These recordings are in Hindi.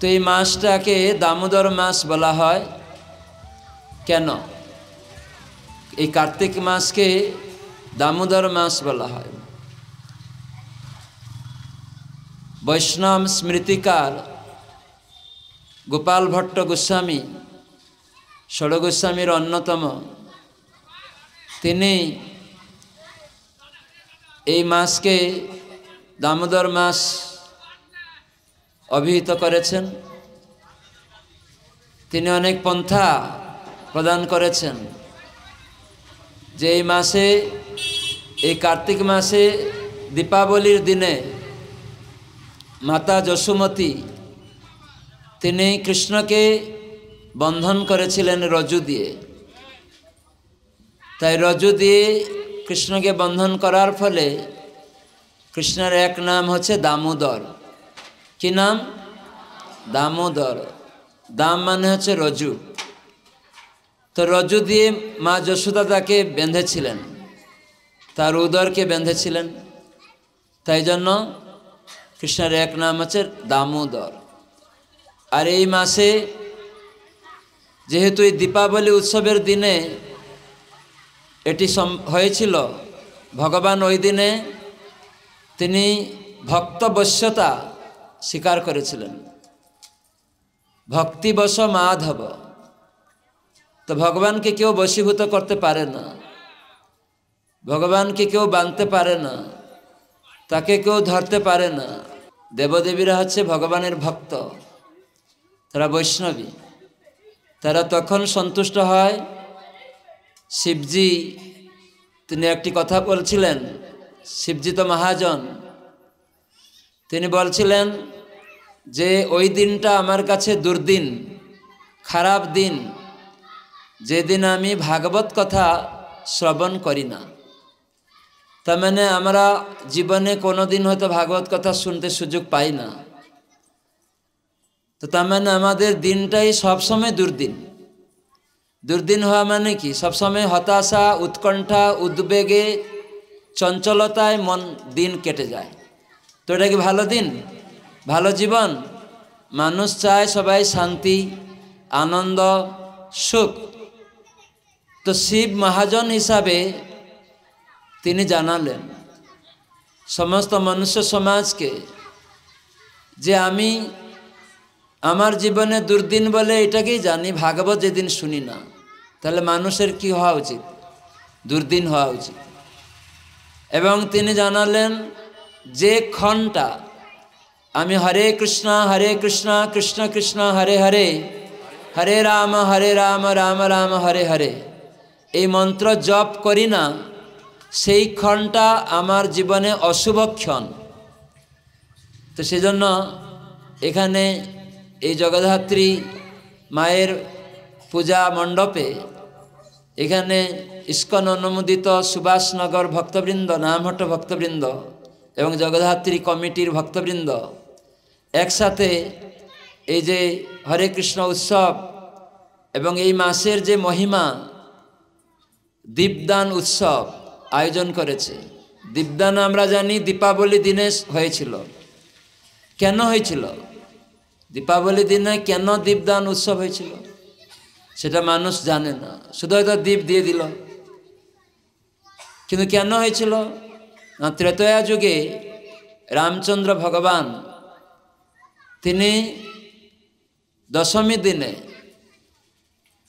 तो ये मासटा के दामोदर मास बला हय केन ये कार्तिक मास के दामोदर मास बला हय। वैष्णव स्मृतिकार गोपाल भट्ट गोस्वामी षड गोस्वामी अन्यतम तिनी ये मास के दामोदर मास अभिहित करेछेन। तिनी अनेक पंथा प्रदान करेछेन जे ये मासे ये कार्तिक मासे दीपावली दिने माता जसुमती तिनी कृष्ण के बंधन करेछिलेन रज्जु दिए। ताई रज्जु दिए कृष्ण के बंधन करार फले कृष्णर एक नाम होच्छे दामोदर। कि नाम? दामोदर। दाम माने होच्छे रज्जु। तो रज्जु दिए माँ यशोदा ताके बेंधेछिलेन, तार उदर के बेंधेछिलेन। ताई जन्य कृष्णर एक नाम होच्छे दामोदर। और एई मासे जेहेतु दीपावली उत्सवेर दिने एटी हयेछिल, भगवान ओई दिने तिनी भक्त वश्यता स्वीकार करेछिलेन, भक्तिवश माधव। तो भगवान के क्यों वशीभूत करते पारे ना, भगवान के क्यों बांधते पारे ना, ताके क्यों धरते पारे ना। देवदेवीरा हच्छे भगवानेर भक्त, तारा वैष्णवी, तारा तखन सन्तुष्ट हय। शिवजी तिनि एकटी कथा बोलछिलेन, शिवजी तो महाजन, तिनि बोलछिलेन जे ओई दिनटा आमार काछे दुर्दिन, खराब दिन, जेदिन आमी भागवत कथा श्रवण करी ना। तार माने आमरा जीवने कोनो दिन होयतो भागवत कथा सुनते सुयोग पाई ना। तो तार माने आमादेर दिनटाई सब समय दुर्दिन। दुर्दिन हवा माने कि सब समय हताशा, उत्कंठा, उद्वेगे, चंचलताय मन दिन केटे जाए। तो एटा कि भालो दिन, भालो जीवन? मानुष चाय सबाई शांति, आनंद, सुख। तो शिव महाजन हिसाबे तिनि जानालेन समस्त मनुष्य समाज के जे आमी आमार जीवने दुर्दिन बोले एटाकेई जानी, भागवत जेदिन शुनी ना। ताहले मानुषेर कि हवा उचित? दुर्दिन हवा उचित। एवं तिनि जानालेन जे क्षणटा आमी हरे कृष्णा हरे कृष्णा कृष्ण कृष्ण हरे हरे, हरे राम हरे राम राम राम हरे हरे ये मंत्र जप करी ना, सेई क्षणटा आमार जीवने अशुभ क्षण। तो सेजन्य एखाने ये जगद्धात्री मायेर पूजा मंडपे एखाने ISKCON अनुमोदित सुभाषनगर भक्तवृंद, नामहट्ट भक्तवृंद एवं जगद्धात्री कमिटीर भक्तवृंद एकसाथे ये जे हरे कृष्ण उत्सव एवं ये मासेर जे महिमा दीपदान उत्सव आयोजन करेछे। दीपदान आमरा जानी दीपावली दिने हयेछिलो। केन हयेछिलो? दीपावली दिने केन दीपदान उत्सव हयेछिलो सेटा मानुष जाने ना, शुधु एटा दीप दिए दिल। किन्तु केन हयेछिलो? त्रेतया जुगे रामचंद्र भगवान तिनी दशमी दिने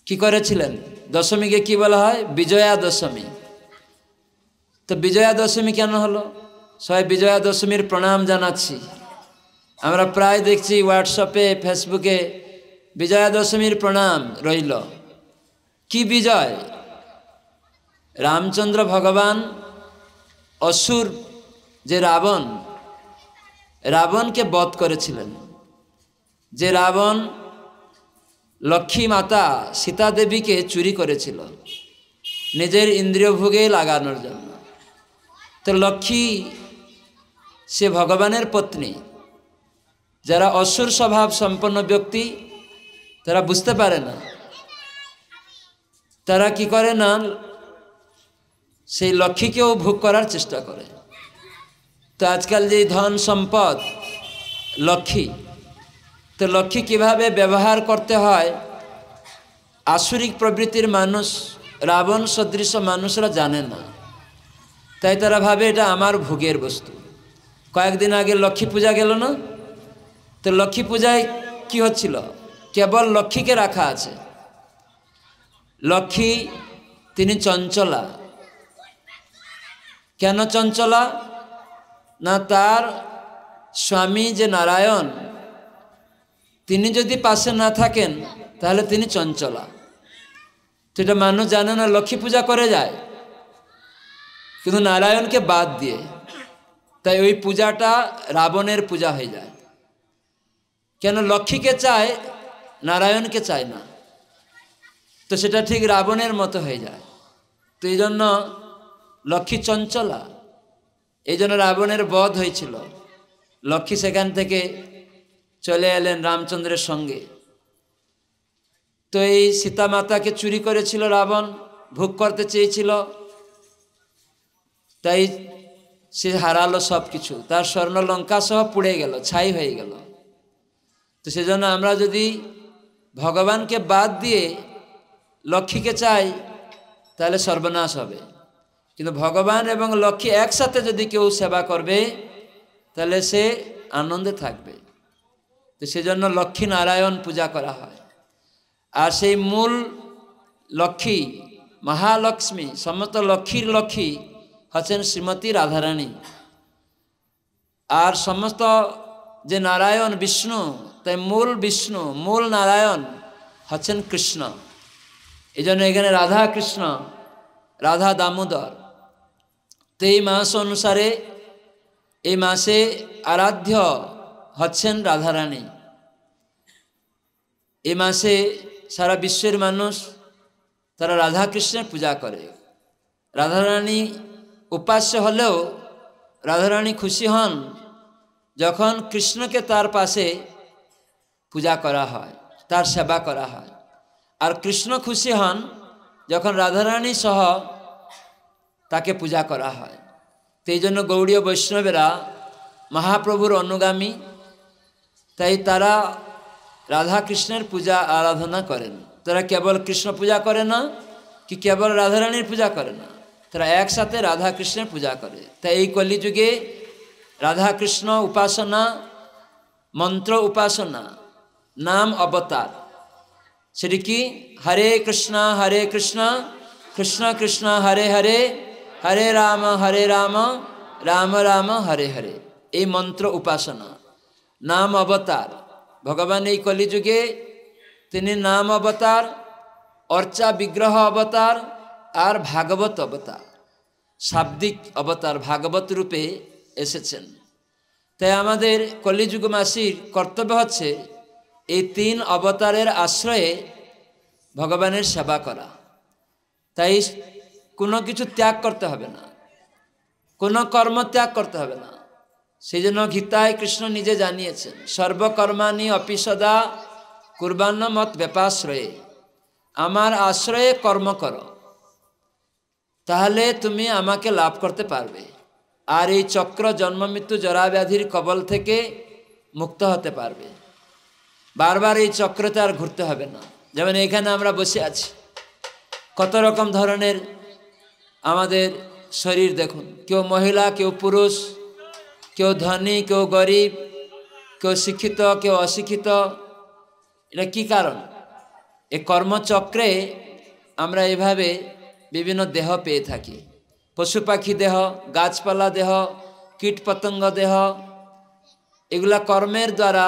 कि करेछिलेन? दशमी के कि बला हय? विजया दशमी। तो विजया दशमी केन हलो? सबाई विजया दशमीर प्रणाम जानाच्छि। आमरा प्राय देखछि व्हाट्सएपे फेसबुके विजया दशमीर प्रणाम रहिल। कि विजय? रामचंद्र भगवान असुर जे रावण, रावण के वध करेछिलेन। जे रावण लक्ष्मी माता सीता देवी के चूरी करेछिल निजेर इंद्रिय भोगे लागानोर जन्य। तो लक्ष्मी से भगवानेर पत्नी, जरा असुर स्वभाव सम्पन्न व्यक्ति तारा बुझते पारे ना, तारा कि करे ना से लक्ष्मी के वो भोग करार चेष्टा करे। तो आजकल जे धन सम्पद लक्ष्मी, तो लक्ष्मी কিভাবে व्यवहार करते हैं आसुरिक प्रवृत्तिर मानुष रावण सदृश मानुषरा जाने ना ताई तारा भावे एटा आमार भोगेर बस्तु। कयेकदिन आगे लक्ष्मी पूजा गेल ना तो लक्ष्मी पूजाय कि हच्छिलो केवल लक्ष्मी के रखा आछे। लक्ष्मी तिनी चंचला केन चंचला ना तार स्वामी जे नारायण तिनी जदि पाशे ना थाकेन ताहले तिनी चंचला। तो ये मानुष जाने ना लक्ष्मी पूजा करे जाए किन्तु नारायण के बाद दिए ताई ओई पूजाटा रावणेर पूजा हो जाए केन लक्ष्मी के चाय नारायण के चाय ना तो सेटा ठीक रावणेर मतो हो जाए। तो ये लक्ष्मी चंचला एजोन्नो रावणेर बध हयेछिल। लक्ष्मी सेखान थेके चले एलेन रामचंद्रेर संगे। तो ये सीता माता के चूरी करेछिल रावण भोग करते चेयेछिल ताई से हारालो सब किछु तार स्वर्ण लंका सब पुड़े गेल छाई हये गेल। तो सेजोन्नो आमरा जदि भगवान के बाद दिए लक्ष्मी के चाई ताहले सर्वनाश होबे किन्तु भगवान एवं लक्ष्मी एकसाथे जदि केउ सेवा करबे ताहले से आनंदे थाकबे। तो सेजोन्नो लक्ष्मी नारायण पूजा करा हय आर सेई मूल लक्ष्मी महालक्ष्मी समस्त लक्ष्मीर लक्ष्मी हच्छेन श्रीमती राधारानी आर समस्त जे नारायण विष्णु मूल नारायण हच्छेन कृष्ण। एजोन्नो एखाने राधा कृष्ण राधा दामोदर। तो ये मास अनुसारे ये मासे आराध्य हच्छेन राधारानी। ये मासे सारा विश्वर मानुष तारा राधा कृष्ण पूजा करे। राधारानी उपास्य हलेओ राधारानी खुशी हन जखन कृष्ण के तार पासे पूजा करा हय तार सेवा करा हय आर कृष्ण खुशी हन जखन राधारानी सह ताके पूजा करा हय। तेई जन्य गौड़ीय वैष्णवेरा महाप्रभुर अनुगामी ताई तारा राधा कृष्णेर पूजा आराधना करेन। तारा केवल कृष्ण पूजा करे ना कि केवल राधारानीर पूजा करे ना तारा एकसाथे राधा कृष्णेर पूजा करे। ताई कलिजुगे राधा कृष्ण उपासना मंत्र उपासना नाम अवतार सेटी कि हरे कृष्णा कृष्णा कृष्णा हरे हरे हरे राम राम राम हरे हरे ये मंत्र उपासना नाम अवतार। भगवान ये कलिजुगे तिनी नाम अवतार अर्चा विग्रह अवतार और भागवत अवतार शाब्दिक अवतार भागवत रूपे एसेछेन। ताई आमादेर कलिजुगवासीर कर्तव्य हच्छे ये तीन अवतारेर आश्रय भगवानेर सेवा करा। ताई कोनो किछु त्याग करते हबे ना कोनो कर्म त्याग करते हबे ना। सेजोन्नो गीताय कृष्ण निजे जानियेछेन सर्वकर्माणि अपि सदा कुर्बान्न मत व्यापाश्रये आमार आश्रये कर्म करो ताहले तुमी आमाके लाभ करते पारबे आर एई चक्र जन्म मृत्यु जरा व्याधिर कबल थेके मुक्त होते पारबे। बार बार ये चक्रते आर घुरते हबे ना। जेमन एखाने आमरा बसे आछि कत रकम धरनेर आमादेर शरीर देखुन केउ महिला केउ पुरुष केउ धनी केउ गरीब केउ शिक्षित केउ अशिक्षित। एटा कि कारण ए कर्मचक्रे आमरा एइभावे विभिन्न देह पेये थाकि पशुपाखी देह गाछपाला देह कीट पतंग देह एगुला कर्मेर द्वारा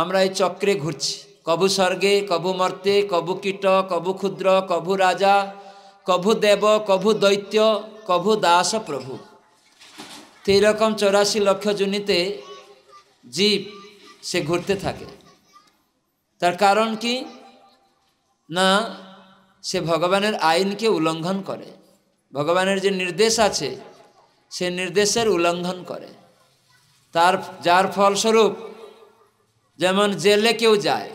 आमरा चक्रे घुरछि कबू स्वर्गे कबू मर्ते कबू कीट कबू क्षुद्र कबू राजा कबू देव कबू दैत्य कबू दास प्रभु। तो एई रकम 84 लाख जुनिते जीव से घुरते थाके। तार कारण कि ना से भगवानेर आईन के उल्लंघन करे भगवानेर जे निर्देश आछे से निर्देशेर उल्लंघन करे तार जार फलस्वरूप जेमन जेले क्यों जाए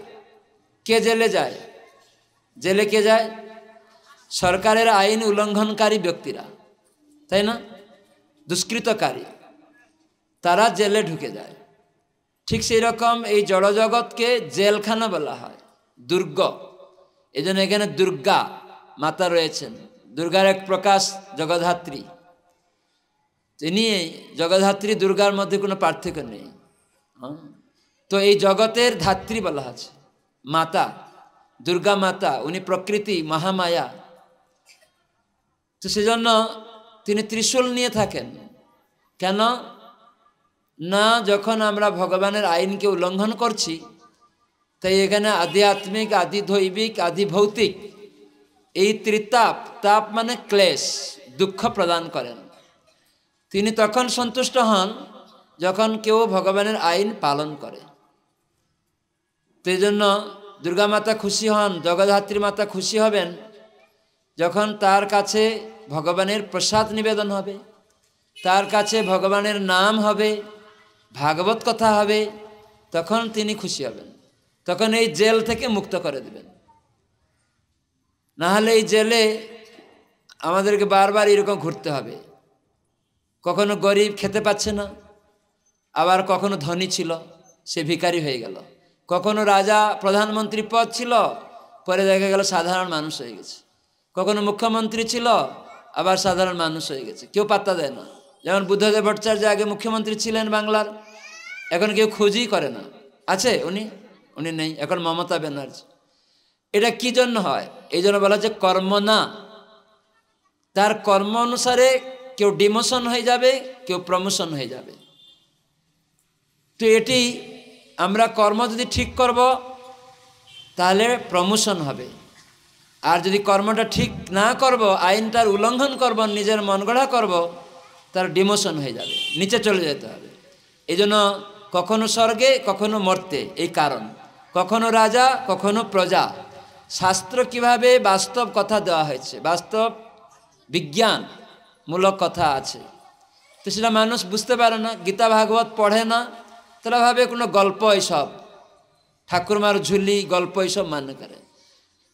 के जेले के जाए सरकारेर आईन उल्लंघनकारी व्यक्तिरा ताई ना दुष्कृतकारी तारा जेले ढुके जाए। ठीक सेरकम ए जड़ जगत के जेलखाना बला है दुर्ग एजोन्य एखाने दुर्गा माता रयेछेन दुर्गार एक प्रकाश जगधात्री तिनी जगधात्री दुर्गार मध्य कोनो पार्थक्य नहीं तो ये जगतेर धात्री बला आछे माता दुर्गा माता उनी प्रकृति महामाया तो सेजोन्य तिनी त्रिशूल निये थाकेन केन ना जखन आमरा भगवानेर आईन के उल्लंघन करछी ताई एखाने आध्यात्मिक आदि दैविक आदि भौतिक एई त्रिताप ताप माने क्लेश दुख प्रदान करेन तिनी तखन सन्तुष्ट हन जखन केउ भगवानेर आईन पालन करे तेजोन्य दुर्गा माता खुशी हन जगधात्री माता खुशी हबेन जखन तार काछे भगवानेर प्रसाद निवेदन हबे तार काछे भगवानेर नाम हबे भागवत कथा हबे तखन तिनी खुशी हबेन तखन एई जेल थेके मुक्त करे दिबेन ना हले एई जेले आमादेरके बार बार एरकम घुरते हबे कखनो गरीब खेते पाच्छे ना आबार कखनो धनी छिलो से भिखारी हये गेल कखनो राजा प्रधानमंत्री पद छिलो परे देखा गेल साधारण मानुष हये गेछे कखनो मुख्यमंत्री छिलो आबार साधारण मानुष हये गेछे केउ पात्ता देय ना যেমন বুদ্ধদেব ভট্টাচার্য আগে মুখ্যমন্ত্রী ছিলেন বাংলার এখন কেউ খোঁজই করে না আছে উনি উনি নেই এখন মমতা ব্যানার্জি এটা কি জন্য হয় এই জন্য বলা যে কর্ম না তার কর্ম অনুসারে কেউ ডিমোশন হয়ে যাবে কেউ প্রমোশন হয়ে যাবে তো এটি আমরা কর্ম যদি ঠিক করব তাহলে প্রমোশন হবে আর যদি কর্মটা ঠিক না করব আইনটার উল্লঙ্ঘন করব নিজের মনগড়া করব तार डिमोशन हो जाए नीचे चले जाते हैं यह कखनो स्वर्गे कखनो मरते ये कारण कखनो राजा कखनो प्रजा शास्त्र किभाबे वास्तव कथा देवा है वास्तव विज्ञान मूलक कथा आछे तो सेटा मानुष बुझते पारे ना गीता भागवत पढ़े ना तारा भावे कोनो गल्प एसब ठाकुरमार झुली गल्प एसब मान्य करे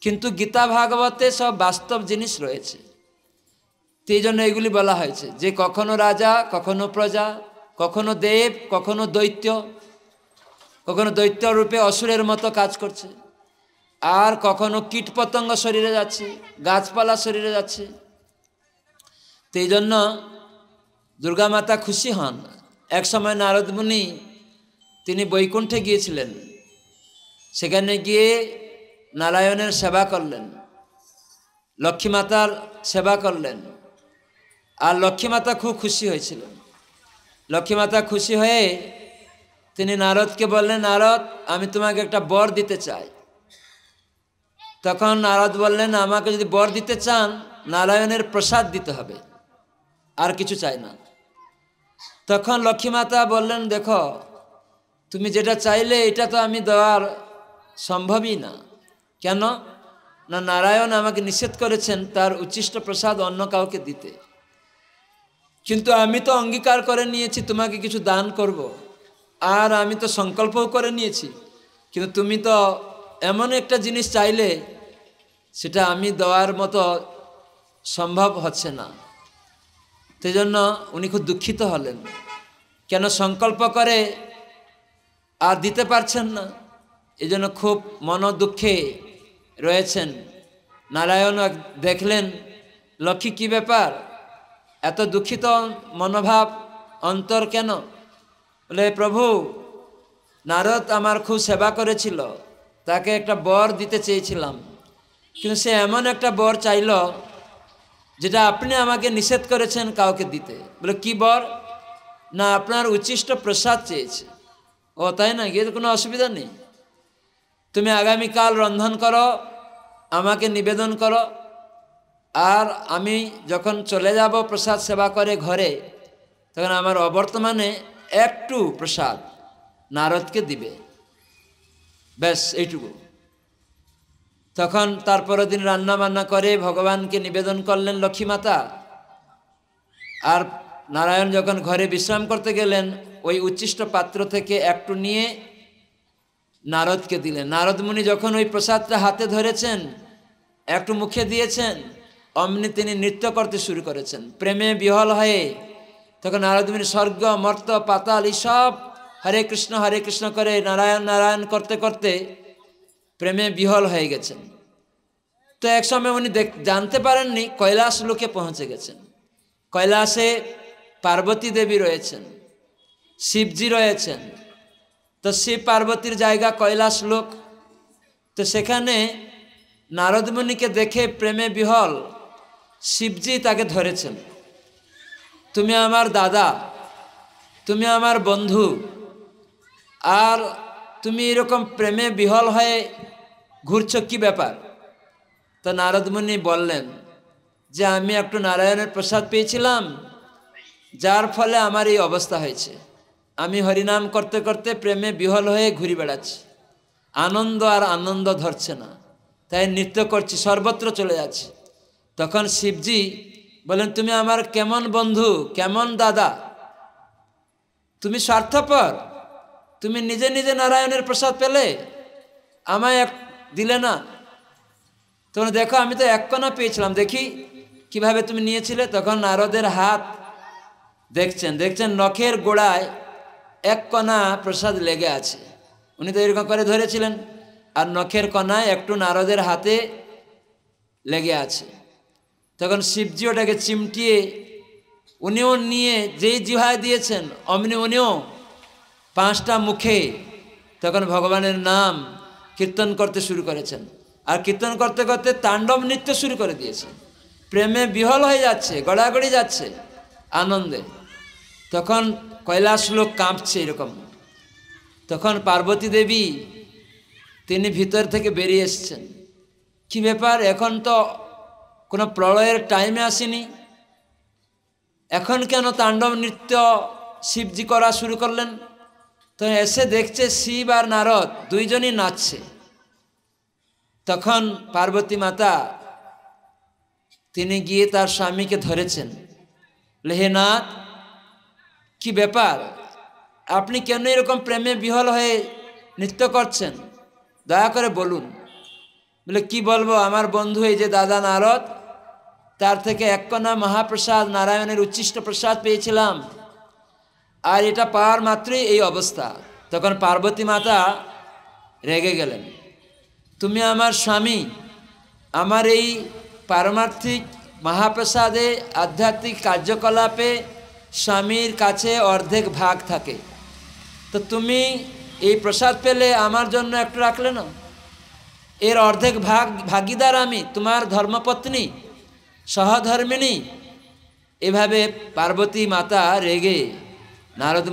किन्तु गीता भागवते सब वास्तव जिनिस रयेछे तेजन एगुली बला हयेछे जे कखनो राजा कखनो प्रजा कखनो देव कखनो दैत्य रूपे असुरेर मतो काज करछे आर कखनो कीट पतंग शरीरे जाच्छे गाछपाला शरीरे जाच्छे तेजन दुर्गा माता खुशी हन एक समय नारद मुनि तिनि बैकुंठे गियेछिलेन सेखाने गिये नारायणेर सेवा करलेन लक्ष्मी मातार सेवा करलेन और लक्ष्मी माता खूब खुशी होयेछिलेन लक्ष्मी माता खुशी हये तिनि नारद के बोलें नारद आमी तुम्हें एक वर दीते चाई तखन नारद बोलें आमाके यदि वर दीते चान नारायणेर प्रसाद दीते हबे आर किछु चाई ना तखन लक्ष्मी माता बोलें देखो तुमी जेटा चाइले एटा तो आमी देवार सम्भव ही ना केन ना नारायण आमाके निषेध करेछेन तार उच्छिष्ट प्रसाद अन्य काउके दीते किन्तु आमी तो अंगीकार करे नियेछि तुम्हें किछु दान करब आर आमी तो संकल्पो करे नियेछि किन्तु तुमी तो एमन एकटा जिनिस चाइले सेटा आमी देवार मतो सम्भव हच्छे ना तेजोन्य उनि खूब दुखित हलेन केन संकल्प करे आर दिते पारछेन ना एजोन्य खूब मन दुखे रयेछेन नारायण देखलेन लक्ष्मी कि ब्यापार एत दुखित मनोभाव अंतर केन बोले प्रभु नारद आमार खूब सेवा करेछिलो ताके एकटा वर दीते चेयेछिलाम किन्तु से एमन एकटा वर चाइल जेटा आपनि आमाके निषेध करेछेन काउके दीते बोले कि वर ना आपनार उच्छिष्ट प्रसाद चेयेछे ओ ताई ना ये तो कोनो असुविधा नहीं तुम्हें आगामीकाल रंधन करो आमाके निवेदन करो आर आमी जखन चले जाब प्रसाद सेवा करे घरे तखन आमार अबर्तमाने एकटू प्रसाद नारद के दिबे बस एइटुकु तखन तारपर दिन रान्ना बान्ना करे भगवान के निवेदन करलेन लक्ष्मी माता आर नारायण जखन घरे विश्राम करते गेलेन ओई उच्छिष्ट पात्र थेके एकटू निये नारद के दिलेन नारद मुनि जखन ओई प्रसादटा हाथे धरेछेन एकटू मुखे दियेछेन अमनि तिनि नृत्य करते शुरू करेछेन प्रेमे विहल हये तखन नारद मुनि स्वर्ग मर्त पाताल सब हरे कृष्ण करे नारायण नारायण करते करते प्रेमे विहल हो गेछेन। तो एक समय उन्नी जानते पारेननी कैलाश लोके पहुँचे गेछेन। कैलाशे पार्वती देवी रयेछेन, शिवजी रयेछेन। तो शिव पार्वतीर जायगा कैलाश लोक। तो सेखाने नारद मुनि के देखे प्रेमे विहल शिवजी ताके धरेछेन, तुमी आमार दादा, तुमी आमार बंधु आर तुमी एरकम प्रेमे विहल हये घुरछो कि ब्यापार। तो नारद मुनि बोलेन जे आमी एकटु नारायणेर प्रसाद पेयेछिलाम, जार फले आमार एई अवस्था हयेछे। आमी हरिनाम करते करते प्रेमे विहल हये घुरे बेड़ाच्छि, आनंद आर आनंद धरछे ना, ताई नृत्य करछि, सर्वत्र चले जाच्छि। तखन शिवजी बोलेन तुमी आमार केमन बंधु केमन दादा, तुमी स्वार्थपर, तुमी निजे निजे नारायणेर प्रसाद पेले आमाय दिले ना। तो देखो आमी तो एक कणा पेयेछिलाम, देखी किभाबे तुमी नियेछिले। तखन नारदेर हाथ देखछेन, देखछेन नखेर गोड़ाय एक कणा प्रसाद लेगे आछे। उनि तो एरकम करे धरेछिलेन आर नखेर कणाय एकटु नारदेर हाथे लेगे आछे। तखन शिवजी ओटाके चिमटिये उनिओ निये जेई जिहाय दियेछेन अमनि उनिओ पाँचटा मुखे तखन भगवानेर नाम कीर्तन करते शुरू करेछेन। आर कीर्तन करते करते तांडव नृत्य शुरू कर दिएछेन। प्रेमे विहल हो जाच्छे, गड़ागड़ी जाच्छे आनंदे। तखन कैलाश लोक काँपछे एरकम। तखन पार्वती देवी तिनि भितर थेके बेरिये एसेछेन, कि ब्यापार एखन तो कोनो प्रलयेर टाइमे आसेनि, एखन केन तांडव नृत्य शिवजी करा शुरू करलेन। तो ऐसे देखछे शिव आर नारद दुइजनई नाचछे। तखन पार्वती माता तिनि गिये तार स्वामी के धरेछेन, हे नाथ कि ब्यापार आपनि केन एरकम प्रेमे विहल हये नृत्य करछेन, दया करे बोलुन। बोले कि बोलबो, आमार बंधु एई जे दादा नारद तार थेके एककणा महाप्रसाद नारायणेर उच्छिष्ट प्रसाद पेयेछिलाम आर एटा पार मात्रई एई अवस्था। तखन पार्वती माता रेगे गेलेन, तुमी आमार स्वामी आमार एई पारमार्थिक महाप्रसादे आध्यात्मिक कार्यकलापे स्वामीर काछे अर्धेक भाग थाके, तो तुमी एई प्रसाद पेले आमार जन्य एकटु राखले ना, एर अर्धेक भागीदार आमी तुमार धर्मपत्नी सहधर्मिणी। एभावे पार्वती माता रेगे नारद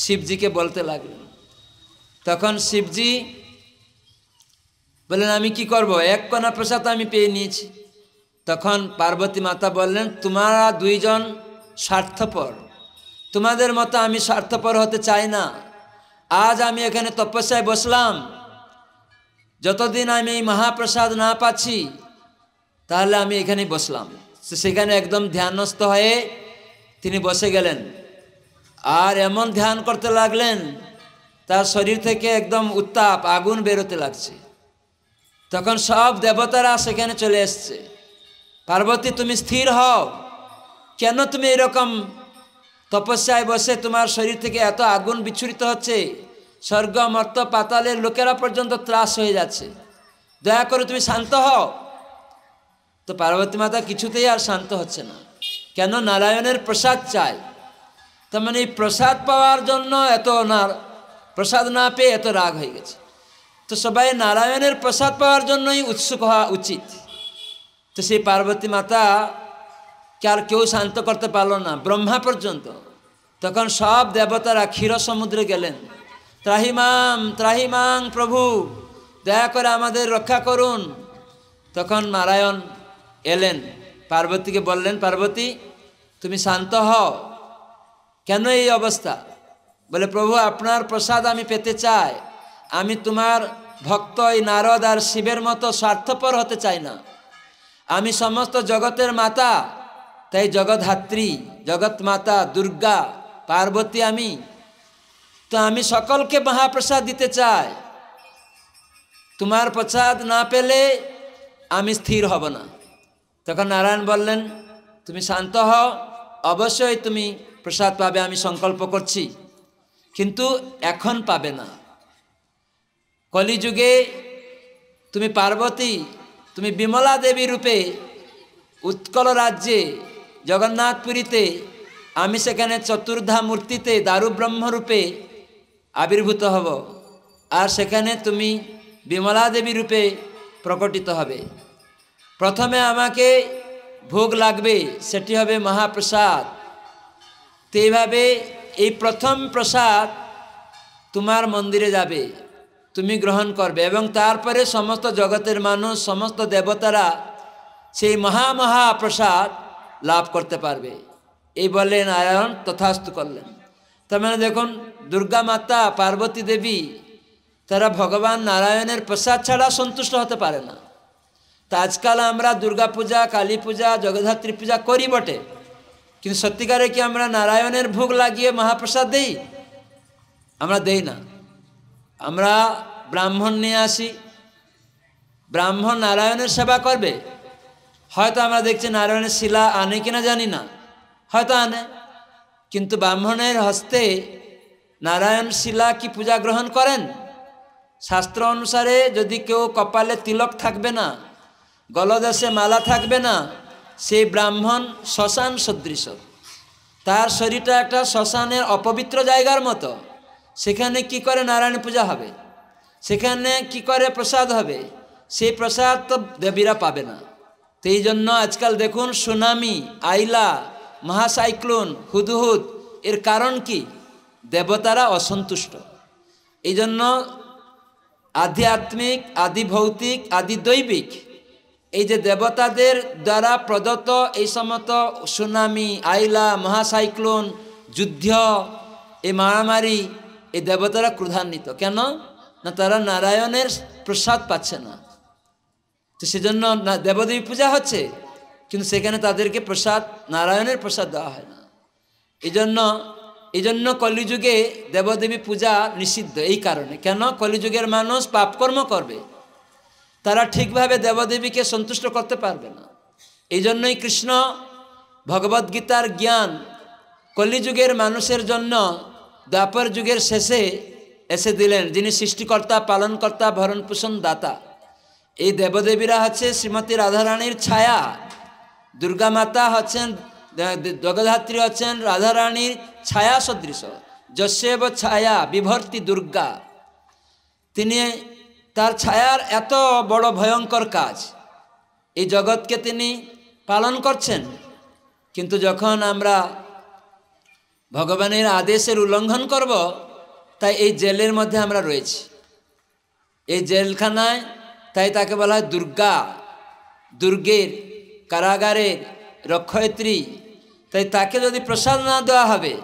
शिवजी के बोलते लागलेन। तखन शिवजी बोलेन आमी कि करब, एक कणा प्रसाद आमी पेये नियेछि। तखन पार्वती माता बोलेन तुम्हारा दुइजन स्वार्थपर, तुम्हादेर मतो आमी स्वार्थपर होते चाइ ना। आज आमी एखाने तपस्याय बसलाम, যতদিন আমি এই মহাপ্রসাদ না পাচ্ছি তাহলে আমি এখানেই বসলাম। সেখানে একদম ধ্যানস্থ হয়ে তিনি বসে গেলেন আর এমন ধ্যান করতে লাগলেন তার শরীর থেকে একদম উত্তাপ আগুন বেরোতে লাগছে। তখন সব দেবতারা সেখানে চলে আসছে। পার্বতী তুমি স্থির হও, কেন তুমি এরকম তপস্যায় বসে তোমার শরীর থেকে এত আগুন বিচ্ছুরিত হচ্ছে, स्वर्ग मर्त पातालेर लोकेरा पर्यन्त त्रास हो जाच्छे, दया करे तुमी शांत हओ। तो पार्वती माता किछुतेई आर शांत हच्छे ना, केन नारायणेर प्रसाद चाय, तार माने प्रसाद पावार जन्य एत प्रसाद ना पेये एत राग हये गेछे। तो सबाई नारायणेर प्रसाद पावार जन्यई उत्सुक हওয়া उचित। तो सेই पार्वती माता के आर केउ शांत करते पारलो ना, ब्रह्मा पर्यन्त। तखन सब देवतारा क्षीर समुद्रे गेलेन, त्राहि मां प्रभु दया करे आमादेर रक्षा करुन। तखन नारायण एलेन, पार्वती के बोलेन पार्वती तुमी शांत हओ, केन एई अवस्था? बोले प्रभु आपनार प्रसाद आमी पेते चाइ, आमी तुमार भक्त एई नारद आर शिवेर मतो स्वार्थपर होते चाइ ना। आमी समस्त जगतेर माता, ताई जगधात्री जगत माता दुर्गा पार्वती आमी, तो आमी सकल के महाप्रसाद दीते चाय, तुम्हार प्रसाद ना पेले आमी स्थिर हब ना। तखन नारायण बोलें तुमी शांत हओ, अवश्य तुमी प्रसाद पाबे, आमी संकल्प करछि। किंतु एखन पाबे ना। कलिजुगे तुमी पार्वती तुमी विमला देवी रूपे उत्कल राज्ये जगन्नाथपुरीते आमी सेखाने चतुर्धा मूर्तिते दारु ब्रह्म रूपे आविर्भूत हब आर सेखाने तुमी विमला देवी रूपे प्रकटित हबे। प्रथमे आमाके भोग लागबे सेटी हबे महाप्रसाद। तेभावे ए प्रथम प्रसाद तुमार मंदिरे जाबे तुमी ग्रहण करबे एवं तारपरे समस्त जगतेर मानुष समस्त देवतारा से महा महा प्रसाद लाभ करते पारबे। ए बोले नारायण तथास्तु करलें। तमें देखो दुर्गा माता पार्वती देवी तारा भगवान नारायणेर प्रसाद छाड़ा सन्तुष्ट होते पारे ना। तो आजकल आमरा दुर्गा पूजा काली पूजा जगद्धात्री पूजा करी बटे किन्तु सत्यिकारे कि आमरा नारायणेर भोग लागिए महाप्रसाद देई आमरा देई ना। आमरा ब्राह्मण निये आसि ब्राह्मण नारायणेर सेवा करबे हयतो आमरा देखछि नारायणेर शिला आने किना जानि ना हयतो आने किन्तु ब्राह्मणेर हस्ते नारायण शिला की पूजा ग्रहण करेन। शास्त्र अनुसारे यदि क्यों कपाले तिलक थाकबे ना गलदेशे माला थाकबे ना से ब्राह्मण शशान सदृश तार शरीरटा एकटा शशानेर अपवित्र जायगार मतो। सेखाने कि करे नारायण पूजा हबे सेखाने कि करे प्रसाद हबे से प्रसाद तो देवीरा पाबे ना। तो एई जन्य आजकल देखुन सुनामी आइला महासाइक्लोन हुदहुद एर कारण कि देवतारा असंतुष्ट। एई जन्य आध्यात्मिक आदि भौतिक आदि दैविक ये देवतादेर द्वारा प्रदत्त ये समस्त सुनामी आइला महासाइक्लोन युद्ध ए मारामारी ये देवतारा क्रोधान्वित क्या ना तारा नारायणेर प्रसाद पाच्छे ना। तो सेजन्य देवदेवी पूजा होच्छे किन्तु सेखाने तादेरके प्रसाद नारायणेर प्रसाद देवा हय ना। एजन्य कलिजुगे देवदेवी पूजा निषिद्ध एई कारणे केन कलिजुगेर मानुष पापकर्म करबे तारा ठीक भावे देवदेवी के सन्तुष्ट करते पारबे ना। एजन्यई कृष्ण भगवत गीतार ज्ञान कलिजुगेर मानुषेर जन्य द्वापर जुगेर शेषे एसे दिलेन जिनि सृष्टिकर्ता पालनकर्ता भरणपोषण दाता। ए देवदेवीरा हच्छे श्रीमती राधारानीर छाया दुर्गा माता हच्छेन जगद्धात्री हच्छेन राधारानीर छाया सदृश यस्यैव छाया बिभर्ति दुर्गा। तिनि तार छायार एत बड़ भयंकर काज ए जगत के तिनि पालन करछेन किन्तु जखन आमरा भगवानेर आदेशेर उल्लंघन करब ताई ए जेलेर मध्ये आमरा रयेछि। ए जेलखानाय ताई ताके बला हय दुर्गा दुर्गेर कारागारेर रक्षयित्री। ताई ताके यदि प्रसाद ना देवा हबे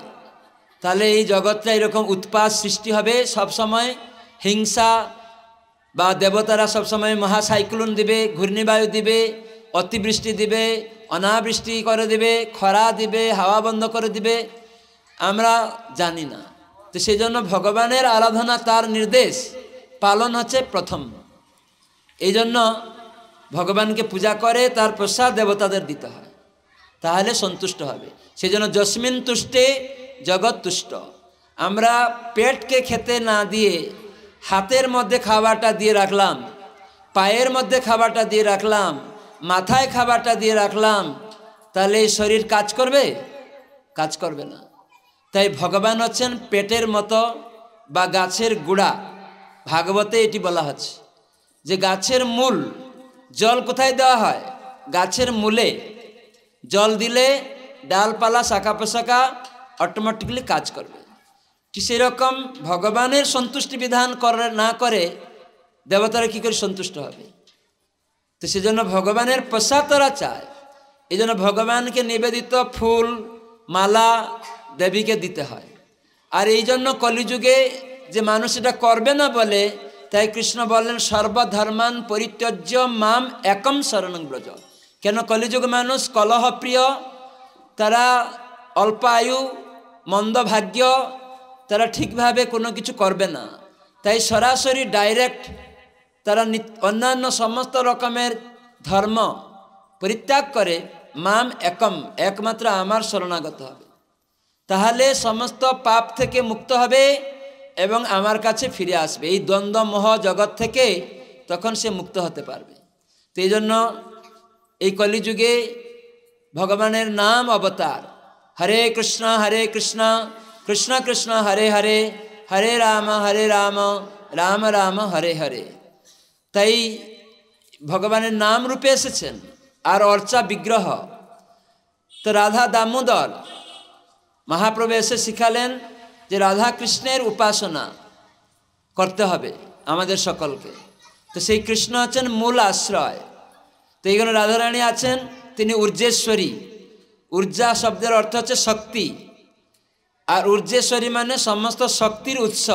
ताहले ए जगतटा एरकम उत्पात सृष्टि हबे सब समय हिंसा बा देवतारा सब समय महासाइक्लोन दिबे घूर्णिवायु दिबे अतिवृष्टि दिबे अनावृष्टि करे दिबे खरा दिबे हावा बंद करे दिबे आमरा जानी ना। तो सेजन्य भगवानेर आराधना तार निर्देश पालन होच्छे प्रथम। एजन्य भगवान के पूजा करे तार प्रसाद देवतादेर दिते हय ताहले सन्तुष्ट हबे। सेजन्य जस्मिन तुष्टे जगत तुष्ट आमरा पेट के खेते ना दिए हाथेर मध्य खावाटा दिए राखलाम पायेर मध्य खावाटा दिए राखलाम माथाय खावाटा दिए राखलाम ताहले शरीर काज करबे ना। ताई भगवान हच्छेन पेटेर मतो बा गाछेर गुड़ा भागवते एटी बला हच्छे जे गाछेर मूल जल कोथाय देवा हय गाछेर मूले जल दिले डालपाला शाखा प्रशाखा अटोमेटिकली काज करबे। कि सेरकम भगवानेर सन्तुष्टि विधान करे ना करे देवतारा कि करे सन्तुष्ट हबे। तो सेजन्य भगवानेर प्रसाद तारा चाय एजन्य भगवान के निवेदित फूल माला देवी के दिते हय। आर एइजन्य कलिजुगे जे मानुष एटा करबे ना बोले ताई कृष्ण बोलेन सर्वधर्मान परित्यज्य माम एकम शरणं व्रज। केन कलिजुग मानुष कलह प्रिय तारा अल्प आयु मंद भाग्य तारा ठीक भावे कोनो किछु करबे ना। ताई सरासरि डायरेक्ट तारा अन्यान्य समस्त रकमेर धर्म परित्याग करे माम एकम एकमात्र आमार शरणागत हबे। ताहले समस्त पाप थेके मुक्त हबे एवं आमार काछे फिरे आसबे। एई द्वंद्व मोह जगत थेके तखन से मुक्त होते पारबे। तो एजन्य एई कलिजुगे भगवानेर नाम अवतार। हरे कृष्णा कृष्ण कृष्ण हरे हरे, हरे राम राम राम हरे हरे। तई भगवानेर नाम रूपे एसेछेन आर अर्चा विग्रह। तो राधा दामोदर महाप्रभु एसे शिखालेन जे राधा कृष्णेर उपासना करते हबे आमादेर सकलके। तो सेई कृष्ण आछेन मूल आश्रय। तो एइखाने राधा रानी आछेन तिनि ऊर्जेश्वरी। ऊर्जा शब्देर अर्थ हच्छे शक्ति और ऊर्जेश्वरी माने समस्त शक्तिर उत्स।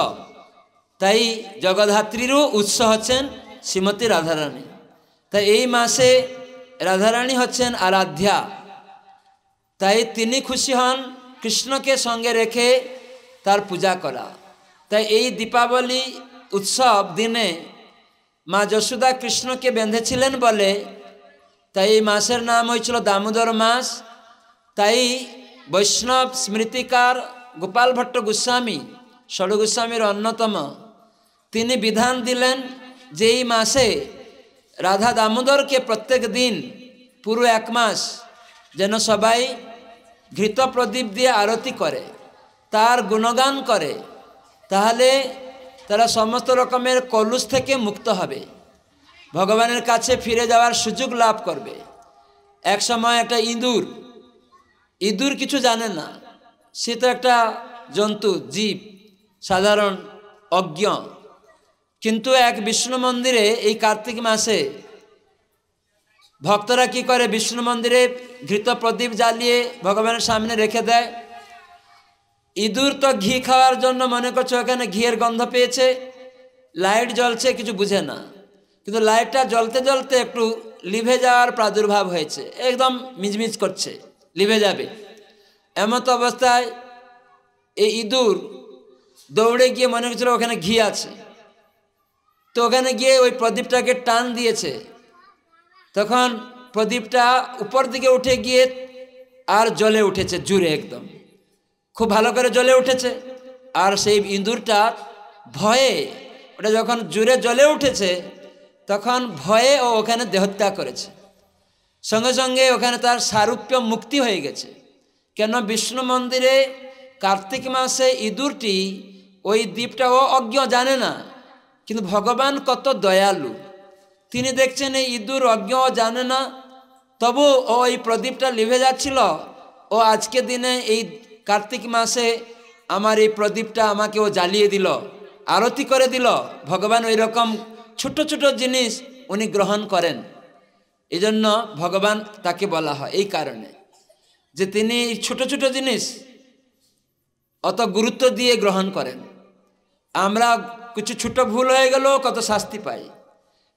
ताई जगधात्रीरो उत्स हच्छेन श्रीमती राधा रानी। तो एई मासे राधा रानी हच्छेन आराध्या। ताई तिनि खुशी हन कृष्ण के संगे रेखे तार पूजा करा। ताई एई दीपावली उत्सव दिने माँ यशोदा कृष्ण के बेंधेछिलेन बोले ताई मासेर नाम हयेछिलो दामोदर मास। ताई वैष्णव स्मृतिकार गोपाल भट्ट गोस्वामी षड गोस्वामीर अन्यतम तिनि विधान दिलेन जे एई मासे राधा दामोदर के प्रत्येक दिन पूर्व एक मास जेन सबाई घृत प्रदीप दिए आरती करे, तार गुणगान करे, ताहले तारा समस्त रकमेर कलुष थेके मुक्त हबे, भगवानेर काछे फिरे जावार सुयोग लाभ करबे। एक समय एक इंदुर इंदुर किछु जाने ना, से तो एक जंतु जीव साधारण अज्ञ, किन्तु एक विष्णु मंदिरे एई कार्तिक मासे भक्तरा कि करे विष्णु मंदिरे घृत प्रदीप जालिए भगवान सामने रेखे दे। इदूर तो घी खावार जन्य मन करछे घिएर गन्ध पेयेछे, लाइट जलछे किछु बुझे ना, किन्तु लाइटा जलते जलते एकटु लिभे जावार प्रादुर्भाव हयेछे, एकदम मिजमिज करछे, लिभे जाबे। एमत अवस्थाय ए इदूर दौड़े गिये मने करछिलो ओखाने घी आछे, तो ओखाने गिये ओई प्रदीपटाके टान दियेछे। तखन प्रदीपटा ऊपर दिके उठे गिये आर जले उठेछे जुरे, एकदम खूब भालो करे जले उठेछे। आर सेई इंदुरटा भये ओटा जखन जुरे जले उठेछे तखन भये ओ ओखाने देहत्या करेछे। संगे संगे ओखाने तार सारूप्य मुक्ति हये गेछे। केन विष्णु मंदिरे कार्तिक मासे इंदुरटी ओई दीपटा ओ अज्ञ जाने ना, किन्तु भगवान कत दयालु, तिनि देखछेन इदूर अज्ञ जाने ना, तबु ओ प्रदीपटा लिभे जाच्छिलो। ओ आज के दिने ए कार्तिक मासे आमार ए प्रदीपटा आमाके ओ जालिए दिल, आरती करे दिल। भगवान ओई रकम छोटो छोटो जिनिस उनि ग्रहण करेन, एजन्य भगवान ताके बला हय एई कारणे जे तिनि छोटो छोटो जिनिस अत गुरुत्व दिए ग्रहण करेन। आमरा किछु छोटो भूल हये गेल कत शास्ति पाई,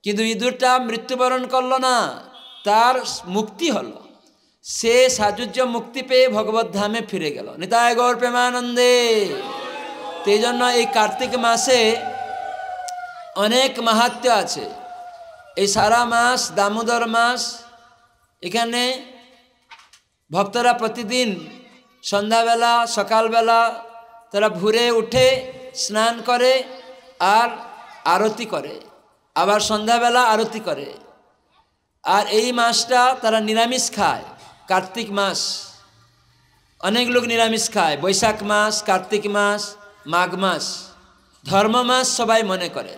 किन्तु इदुरटा मृत्युबरण करलो ना, तार मुक्ति हलो। से साजुज्य मुक्ति पे भगवत धामे फिरे गेल, निताय गौर प्रेमानंदे। तेजन्य ए कार्तिक मासे अनेक माहात्म्य आछे। ए सारा मास दामोदर मास, एखाने भक्तरा प्रतिदिन सन्ध्या बेला सकाल बेला तारा भोरे उठे स्नान करे आर आरती करे, आबार सन्ध्या बेला आरती करे। और एई मासटा तारा निरामिष खाय। कार्तिक मास अनेक लोग निरामिष खाय, बैशाख मास, कार्तिक मास, माघ मास, धर्म मास सबाई मने करे।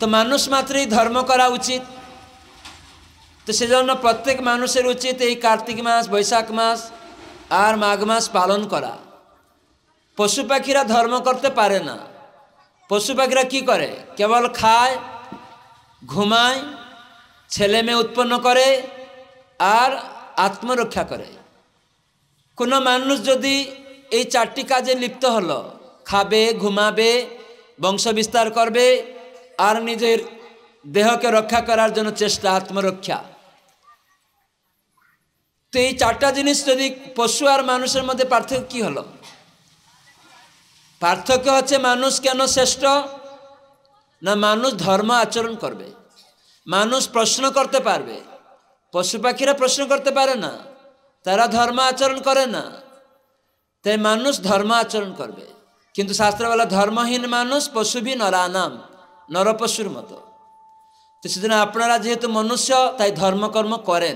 तो मानुष मात्रई धर्म करा उचित। तो सेजन्य प्रत्येक मानुषेर उचित एई कार्तिक मास, बैशाख मास और माघ मास पालन करा। पशु पाखिरा धर्म करते पारे ना। पशु पाखिरा कि करे? केवल खाय, घुमाय, छेले में उत्पन्न करे और आत्मरक्षा करे। कोनो मानुष जदि एई चारटी काजे लिप्त हलो, खाबे, घुमाबे, वंश विस्तार करबे और निजेर देह के रक्षा करार जन्य चेष्टा, आत्मरक्षा। तो एई चारटा जिनिस जदि पशु और मानुषेर मध्य पार्थक्य कि हलो? पार्थक्य होच्छे मानुष केन श्रेष्ठ ना, मानुष धर्म आचरण करबे, मानुष प्रश्न करते पारबे। पशु पाखिरा प्रश्न करते पारे ना, तारा धर्म आचरण करे ना। ते मानुष धर्म आचरण करबे किंतु शास्त्र वाला धर्महीन मानुष पशु भी नरानाम नरपशुर मत तो सेदिन अपनारा जेहेतु मनुष्य ताई धर्मकर्म करें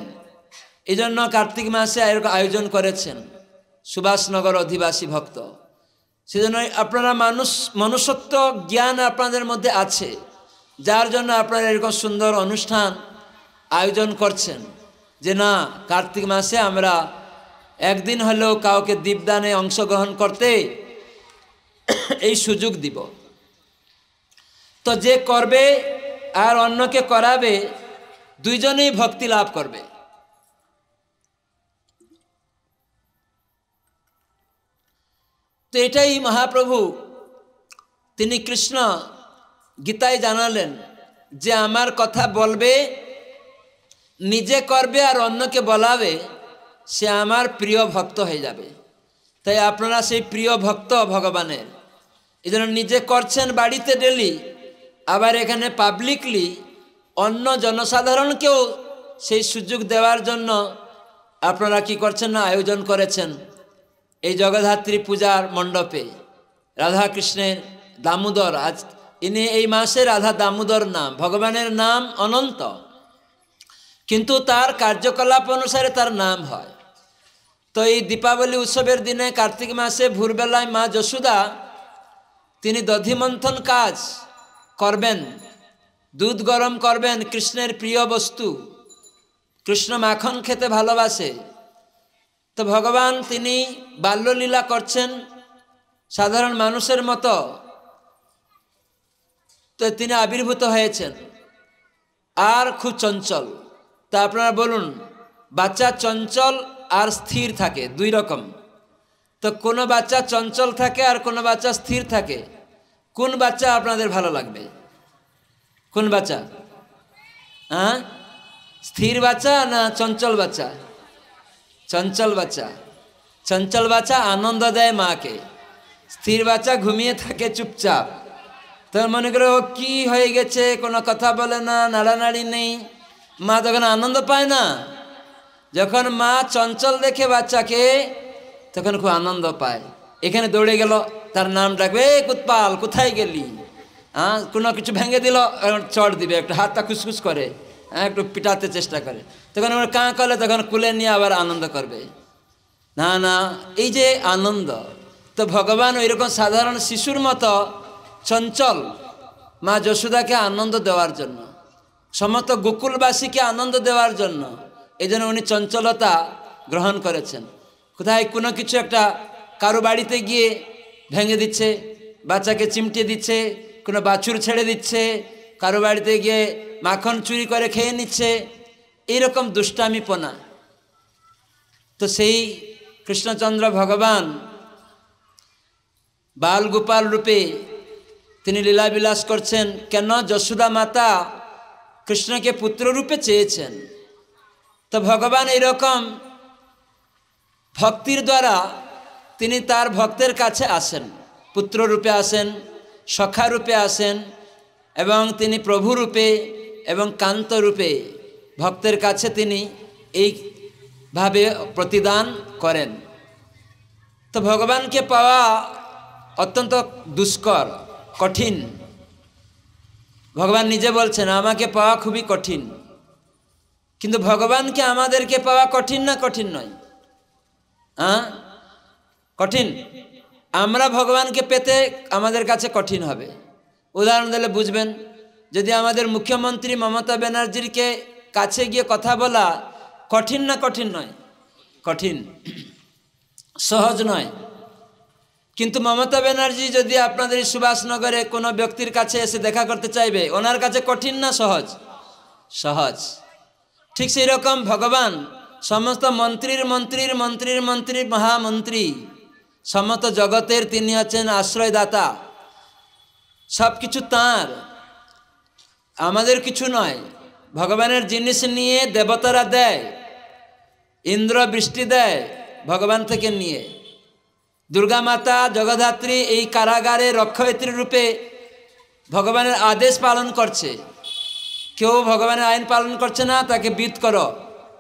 एजन्य कार्तिक मासे आयोजन करेছেন सुभाषनगर अधिवासी भक्त सेजन्य अपनारा मानुष मनुष्यत्व ज्ञान आपनादेर मध्य आछे जार जन्य आपनारा एरकम सुंदर अनुष्ठान आयोजन करছেন जे ना कार्तिक मासे आमरा एक दिन हलेओ काउके दीपदाने अंशग्रहण करते एई सुयोग दिब तो जे करबे आर अन्य के कराबे दुइजनेई भक्ति लाभ करबे तो एटाई महाप्रभु तिनि कृष्ण गीताय जानालेन जे आमार कथा बोलबे निजे करबे आर अन्य के बोलाबे से आमार प्रिय भक्त हो जाबे ताई आपनारा सेई प्रिय भक्त भगवानेर एजोन्नो निजे करछेन बाड़ीते डेली आबार एखाने पब्लिकली अन्य जनसाधारणकेओ सेई सुयोग देवार जन्य आपनारा कि करछेन ना आयोजन करेछेन ए जगद्धात्री पूजार मंडपे राधा कृष्णेर दामोदर आज इनि एई मासे राधा दामोदर नाम भगवानेर नाम अनंत किंतु तार कार्यकलाप अनुसारे तार नाम है तो ये दीपावली उत्सवेर दिने कार्तिक मासे भोरबेलाय माँ यशोदा तिनि दधिमंथन काज करबेन दूध गरम करबेन कृष्णेर प्रिय वस्तु कृष्ण माखन खेते भालोबासे तो भगवान तिनि बाल्यलीला करछेन साधारण मानुषेर मतो तो तिनि आविर्भूत हयेछेन आर खूब चंचल तो अपनारा बोलून बाच्चा चंचल और स्थिर थाके दुई रकम तो कोनो बाच्चा चंचल थाके और कोनो बाच्चा स्थिर थाके कोन बाच्चा आपनादेर भालो लागबे कोन बाच्चा हाँ स्थिर बाच्चा ना चंचल बाच्चा चंचल बाच्चा चंचल बाच्चा आनंद देय माँ के स्थिर बाच्चा घुमिए थाके चुपचाप तो मने करो कि हये गेछे कोनो कथा बोले ना नाड़ानाड़ी नहीं माँ तक आनंद पाए ना जखन माँ चंचल देखे बाच्चा के तक खूब आनंद पाए एखे दौड़े गल तार नाम डाकबे कुत्पाल कोथाय गेली हाँ कोनो किछु भेंगे दिल चड़ दिबे एक हाथ खुसखुस करे एक पिटाते चेष्टा करे तखन काँ करे तखन कुले निये आबार आनंद करबे ना ना एई जे आनंद तो भगवान ओई रकम साधारण शिशुर मतो चंचल माँ यशोदा के आनंद देवार जन्य समस्त गोकुलवासी के आनंद देवार जन्य एजन्य उन्नी चंचलता ग्रहण करेछेन कोथाय कोनो किछु एकटा कारो बाड़ीते गिये भेंगे दिच्छे बाच्चाके चिमटिये दिच्छे कोनो बाछुर छेड़े दिच्छे कारो बाड़ीते गिये माखन चुरी करे खेये निच्छे एई रकम दुष्टामीपना तो सेई कृष्णचंद्र भगवान बाल गोपाल रूपे तिनि लीला विलास करछेन केन यशोदा माता कृष्ण के पुत्र रूपे चेयेछेन तो भगवान एई रकम भक्तिर द्वारा तिनि तार भक्तेर काछे आसेन पुत्र रूपे आसेन सखा रूपे आसेन एवं तिनि प्रभु रूपे एवं कांत रूपे भक्तेर काछे तिनि एई भावे प्रतिदान करें तो भगवान के पावा अत्यंत दुष्कर कठिन भगवान निजे बोलছেন আমাকে পাওয়া খুবই কঠিন কিন্তু ভগবানকে আমাদেরকে পাওয়া কঠিন না কঠিন নয় হ্যাঁ কঠিন আমরা ভগবানকে পেতে আমাদের কাছে কঠিন হবে উদাহরণ দিলে বুঝবেন যদি আমাদের মুখ্যমন্ত্রী মমতা ব্যানার্জির কাছে গিয়ে কথা বলা কঠিন না কঠিন নয় কঠিন সহজ নয় किन्तु ममता बैनर्जी यदि आपनादेर सुभाषनगरे कोनो व्यक्तिर काछे एसे देखा करते चाइबे ओनार काछे कठिन ना सहज सहज ठीक सेई रकम भगवान समस्त मंत्रीर मंत्रीर मंत्रीर मंत्री महामंत्री समस्त जगतेर तिनि आछेन आश्रयदाता सबकिछु तार आमादेर किछु नय भगवानेर जिनिस निये देवतारा देय इंद्र बृष्टि देय भगवान थेके निये दुर्गा माता जगद्धात्री एई कारागारे रक्षयित्री रूपे भगवानेर आदेश पालन करछे क्यों भगवानेर आईन पालन करछे ना ताके बीत करो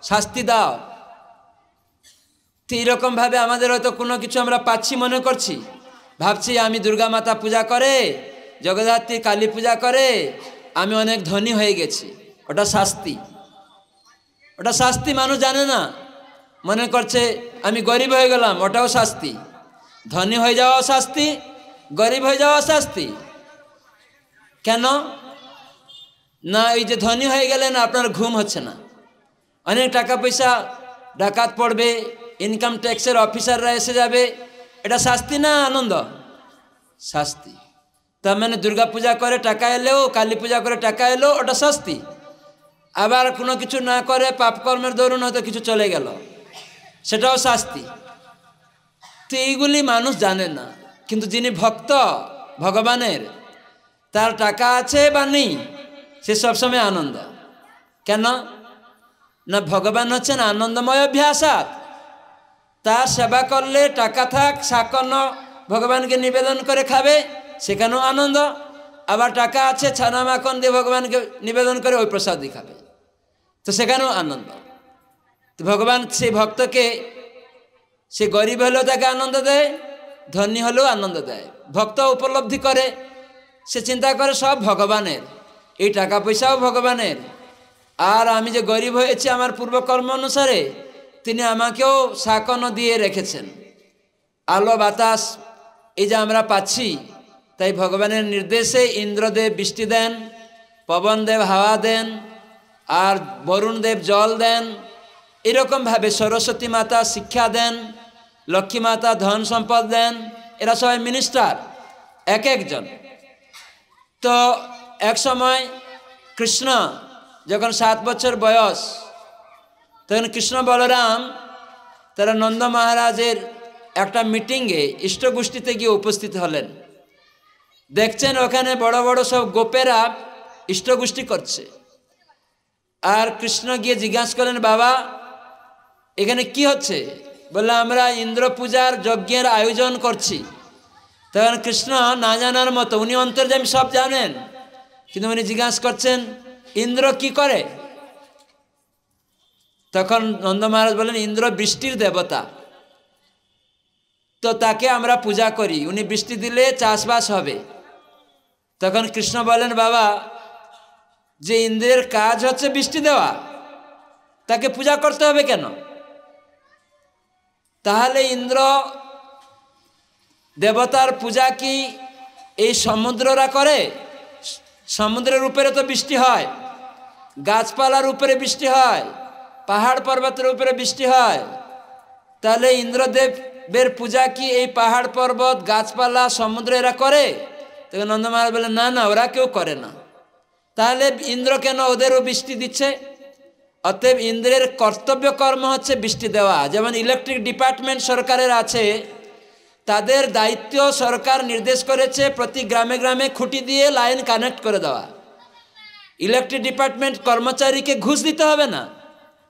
शास्ति दाओ तो ए रकम भावे हमारे हयতো কোনো কিছু আমরা পাচ্ছি মনে করছি ভাবছি আমি दुर्गा माता पूजा करे जगद्धात्री काली पूजा करे आमी अनेक धनी हो गेছি ওটা শাস্তি। ওটা শাস্তি মানুষ জানে না মনে করছে আমি গরিব হয়ে গেলাম ওটাও শাস্তি। ধনী হয়ে যাওয়া শাস্তি গরিব হয়ে যাওয়া শাস্তি। কেন না এই যে ধনী হয়ে গেলেন আপনার ঘুম হচ্ছে না অনেক টাকা পয়সা ডাকাত পড়বে इनकम टैक्सर अफिसर एसे जाए एटा शास्ति ना आनंद शास्ति। तो मैंने दुर्गा पूजा करे टाका एलो काली पूजा करे टाका एलो ओटा शास्ति। आबार कोनो किछु ना करे पापकर्मेर दौरुन हयतो किछु चले गेल सेटाओ शास्ति। तो एइगुली मानुष जाने ना किन्तु जिनि भक्त भगवानेर तार टाका आछे बा नेई से सब समय आनंद। केन ना भगवान हच्छेन आनंदमय अभ्यासात तार सेवा करले टाका थाक साकर्ण भगवान के निवेदन करे खाबे सेखानो आनंद। आबार टाका आछे छाना माखन दिए भगवान के निवेदन करे ओई प्रसाद दिए खाबे तो सेखानो आनंद। तो भगवान से भक्त के से गरीब हलो ताके आनंद दे धनी हलो आनंद दे। भक्त उपलब्धि करे से चिंता करे सब भगवानेर एई टाका पैसाओ भगवानेर आर आमी जे गरीब होयेछि आमार पूर्व कर्म अनुसारे তিনি আমাকেও সাকনো দিয়ে রেখেছেন। আলো বাতাস এই যে আমরা পাচ্ছি তাই ভগবানের নির্দেশে ইন্দ্রদেব বৃষ্টি দেন, পবনদেব হাওয়া দেন, আর বরুণদেব জল দেন। এরকম ভাবে সরস্বতী মাতা শিক্ষা দেন, লক্ষ্মী মাতা ধন সম্পদ দেন। এরা সবাই মিনিস্টার এক একজন। তো এক সময় কৃষ্ণ যখন 7 বছর বয়স तखन कृष्ण बलराम तारा नंद महाराजेर एक मिटिंगे इष्ट गोष्ठीते गिये उपस्थित हलेन। देखछेन ओखाने बड़ बड़ सब गोपेरा इष्ट गोष्ठी करछे आर कृष्ण गिये जिज्ञासा करलेन बाबा एखाने कि होच्छे बोले आमरा इंद्र पूजार यज्ञेर आयोजन करछि। तखन कृष्ण ना जानार मतो उनि अंतर्यामी सब जानेन किन्तु उनि जिज्ञासा करछेन इंद्र कि करे। তখন নন্দ মহারাজ বলেন ইন্দ্র বৃষ্টির দেবতা তো তাকে আমরা পূজা করি উনি বৃষ্টি দিলে চাষবাস হবে। তখন কৃষ্ণ বলেন বাবা যে ইন্দ্রের কাজ হচ্ছে বৃষ্টি দেওয়া তাকে পূজা করতে হবে কেন? তাহলে ইন্দ্র দেবতার পূজা কি এই সমুদ্ররা করে? সমুদ্রের উপরে তো বৃষ্টি হয়, গাছপালার উপরে বৃষ্টি হয়, पहाड़ पर्वतर ऊपर बृष्टि है। ताले इंद्रदेव बेर पूजा की ए पहाड़ पर्वत गाछपाला समुद्र एरा करे? तो नंद महाराज बोले ना ना ओरा क्यों करे ना। ताले इंद्र केन ओदेरो बृष्टि दिच्छे? अतएव इंद्रेर कर्तव्य कर्म हच्छे बृष्टि देवा। जेमन इलेक्ट्रिक डिपार्टमेंट सरकारेर आछे तादेर दायित्व सरकार निर्देश करेछे प्रति ग्रामे ग्रामे खुंटी दिए लाइन कानेक्ट करे देवा। इलेक्ट्रिक डिपार्टमेंट कर्मचारी के घुष दिते होबे ना,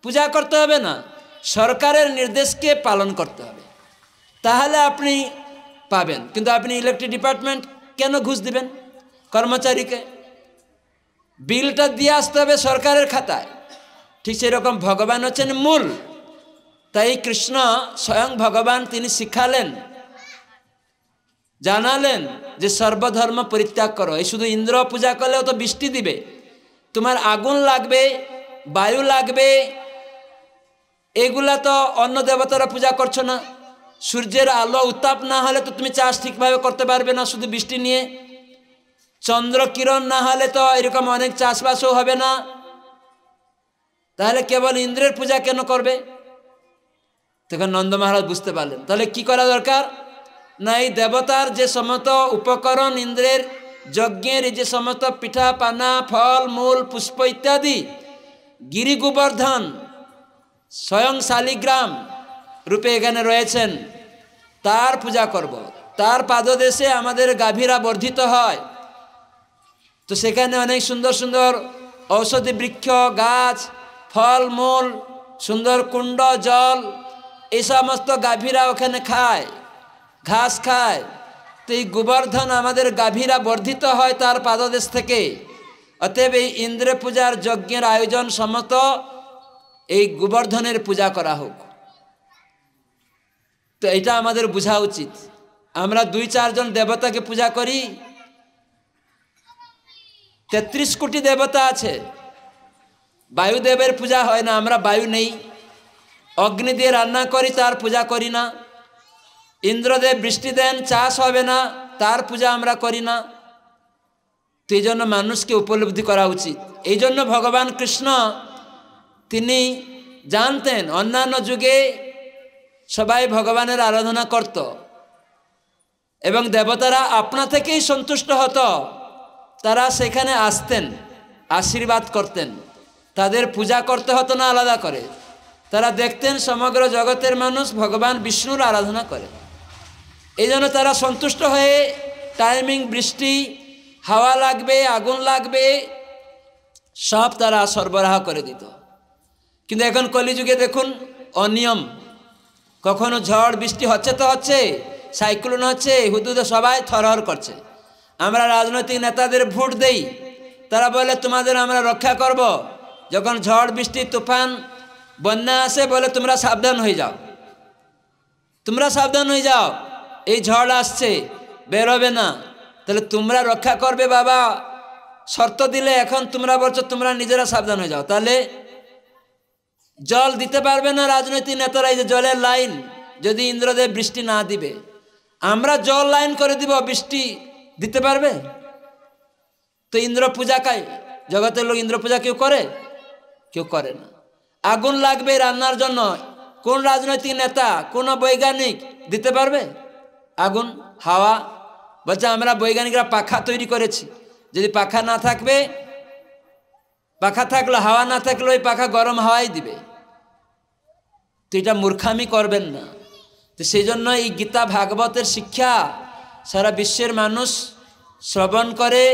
पूजा करते हैं ना, सरकार निर्देश के पालन करते हैं ताहले आपनी पाबेन। किन्तु आपनी इलेक्ट्रिक डिपार्टमेंट केन घुष दिबेन कर्मचारी के? बिलटा दिए आसते हैं सरकार खाताय। ठीक सेई रकम भगवान हच्छेन मूल। ताई कृष्ण स्वयं भगवान तिनि शिखालेन जानालेन जे सर्वधर्म परित्याग करो। एई शुधु इंद्र पूजा करले तो बृष्टि दिबे, तुम्हार आगुन लागबे, वायु लागबे, एगुला तो अन्य देवतारा पूजा करछो ना। सूर्यर आलो उत्ताप ना हले तो तुम चाष ठीक भावे करते पारबे ना शुधु बिस्टी निये। चंद्र किरण ना हले तो एरकम अनेक चाषबासो होबे ना। ताहले केवल इंद्रेर पूजा केन करबे? तखन नंद महाराज बुझते पारलेन ताहले कि करा दरकार ना एई देवतार जे समस्त उपकरण इंद्रेर यज्ञेर जे समस्त पिठा पाना फल मूल पुष्प इत्यादि गिरि गोवर्धन स्वयं शालिग्राम रूपे एखाने रयेछेन तार पूजा करब। तार पाददेशे आमादेर गाभीरा वर्धित हय तो सेखाने अनेक सुंदर सुंदर औषधि वृक्ष गाछ फल मूल सुंदर कुंड जल ए समस्त गाभीरा ओखाने खाय घास खाय। तो एई गोवर्धन आमादेर गाभीरा वर्धित हय तार पाददेश थेके। अतएव इंद्र पूजार यज्ञर आयोजन समस्त गोवर्धनेर पूजा करा होक। तो यहाँ हमारे बुझा उचित हमारा दुई चार जन देवता के पूजा करी 33 कोटी देवता आछे वायुदेवेर पूजा है ना हमारा वायु नहीं अग्नि दिए रान्ना करी तार पूजा करी ना इंद्रदेव बृष्टि दें चाष होबे ना तार पूजा हमारा करी ना तो यह मानुष के उपलब्धि करा उचित यही भगवान कृष्ण तिनी जानतें अन्यान्य जुगे सबाई भगवानेर आराधना करत एवं देवतारा अपना थेकेई सन्तुष्ट हतो तारा सेखाने आसतें आशीर्वाद करतें तादेर पूजा करते हतो ना आलादा करे तारा देखतें समग्र जगतेर मानुष भगवान विष्णुर आराधना करे एजन्य तारा सन्तुष्ट हये टाइमिंग बृष्टि हावा लागबे आगुन लागबे सब तारा सरबराह करे दित किन्तु एखन कलिजुगे देखुन अनियम कखनो झड़ बृष्टि होच्छे तो होच्छे साइक्लोन होच्छे हुदुदे सबाई थरहर करछे आमरा राजनैतिक नेतादेर भोट देई तारा बोले तुम्हादेर आमरा रक्षा करब जखन झड़ बृष्टि तुफान बन्या आसे बोले तुमरा साबधान हये जाओ ए झड़ आसछे बेर होबे ना ताहले तुमरा रक्षा करबे बाबा शर्त दिले एखन तुमरा बोलछो तुमरा निजेरा साबधान हये जाओ ताहले जल दीते पारबे ना राजनैतिक नेतारा जलेर लाइन यदि इंद्रदेव बृष्टि ना दिबे आमरा जल लाइन करे दिब बृष्टि दीते पारबे तो इंद्र पूजा काई जगतेर लोक इंद्र पूजा क्यों करे ना आगुन लागबे रान्नार जन्य कोन राजनैतिक नेता कोन वैज्ञानिक दीते पारबे आगुन हावा बच्चा आमरा वैज्ञानिकरा पाखा तैरी करेछि यदि पाखा ना थाकबे पाखा थाकले हावा ना थाकले ओई पाखा गरम हावाई दिबे तो एटा मूर्खामी करबेन ना तो सेइजन्य एई गीता भागवतेर शिक्षा सारा विश्वेर मानुष श्रवण करे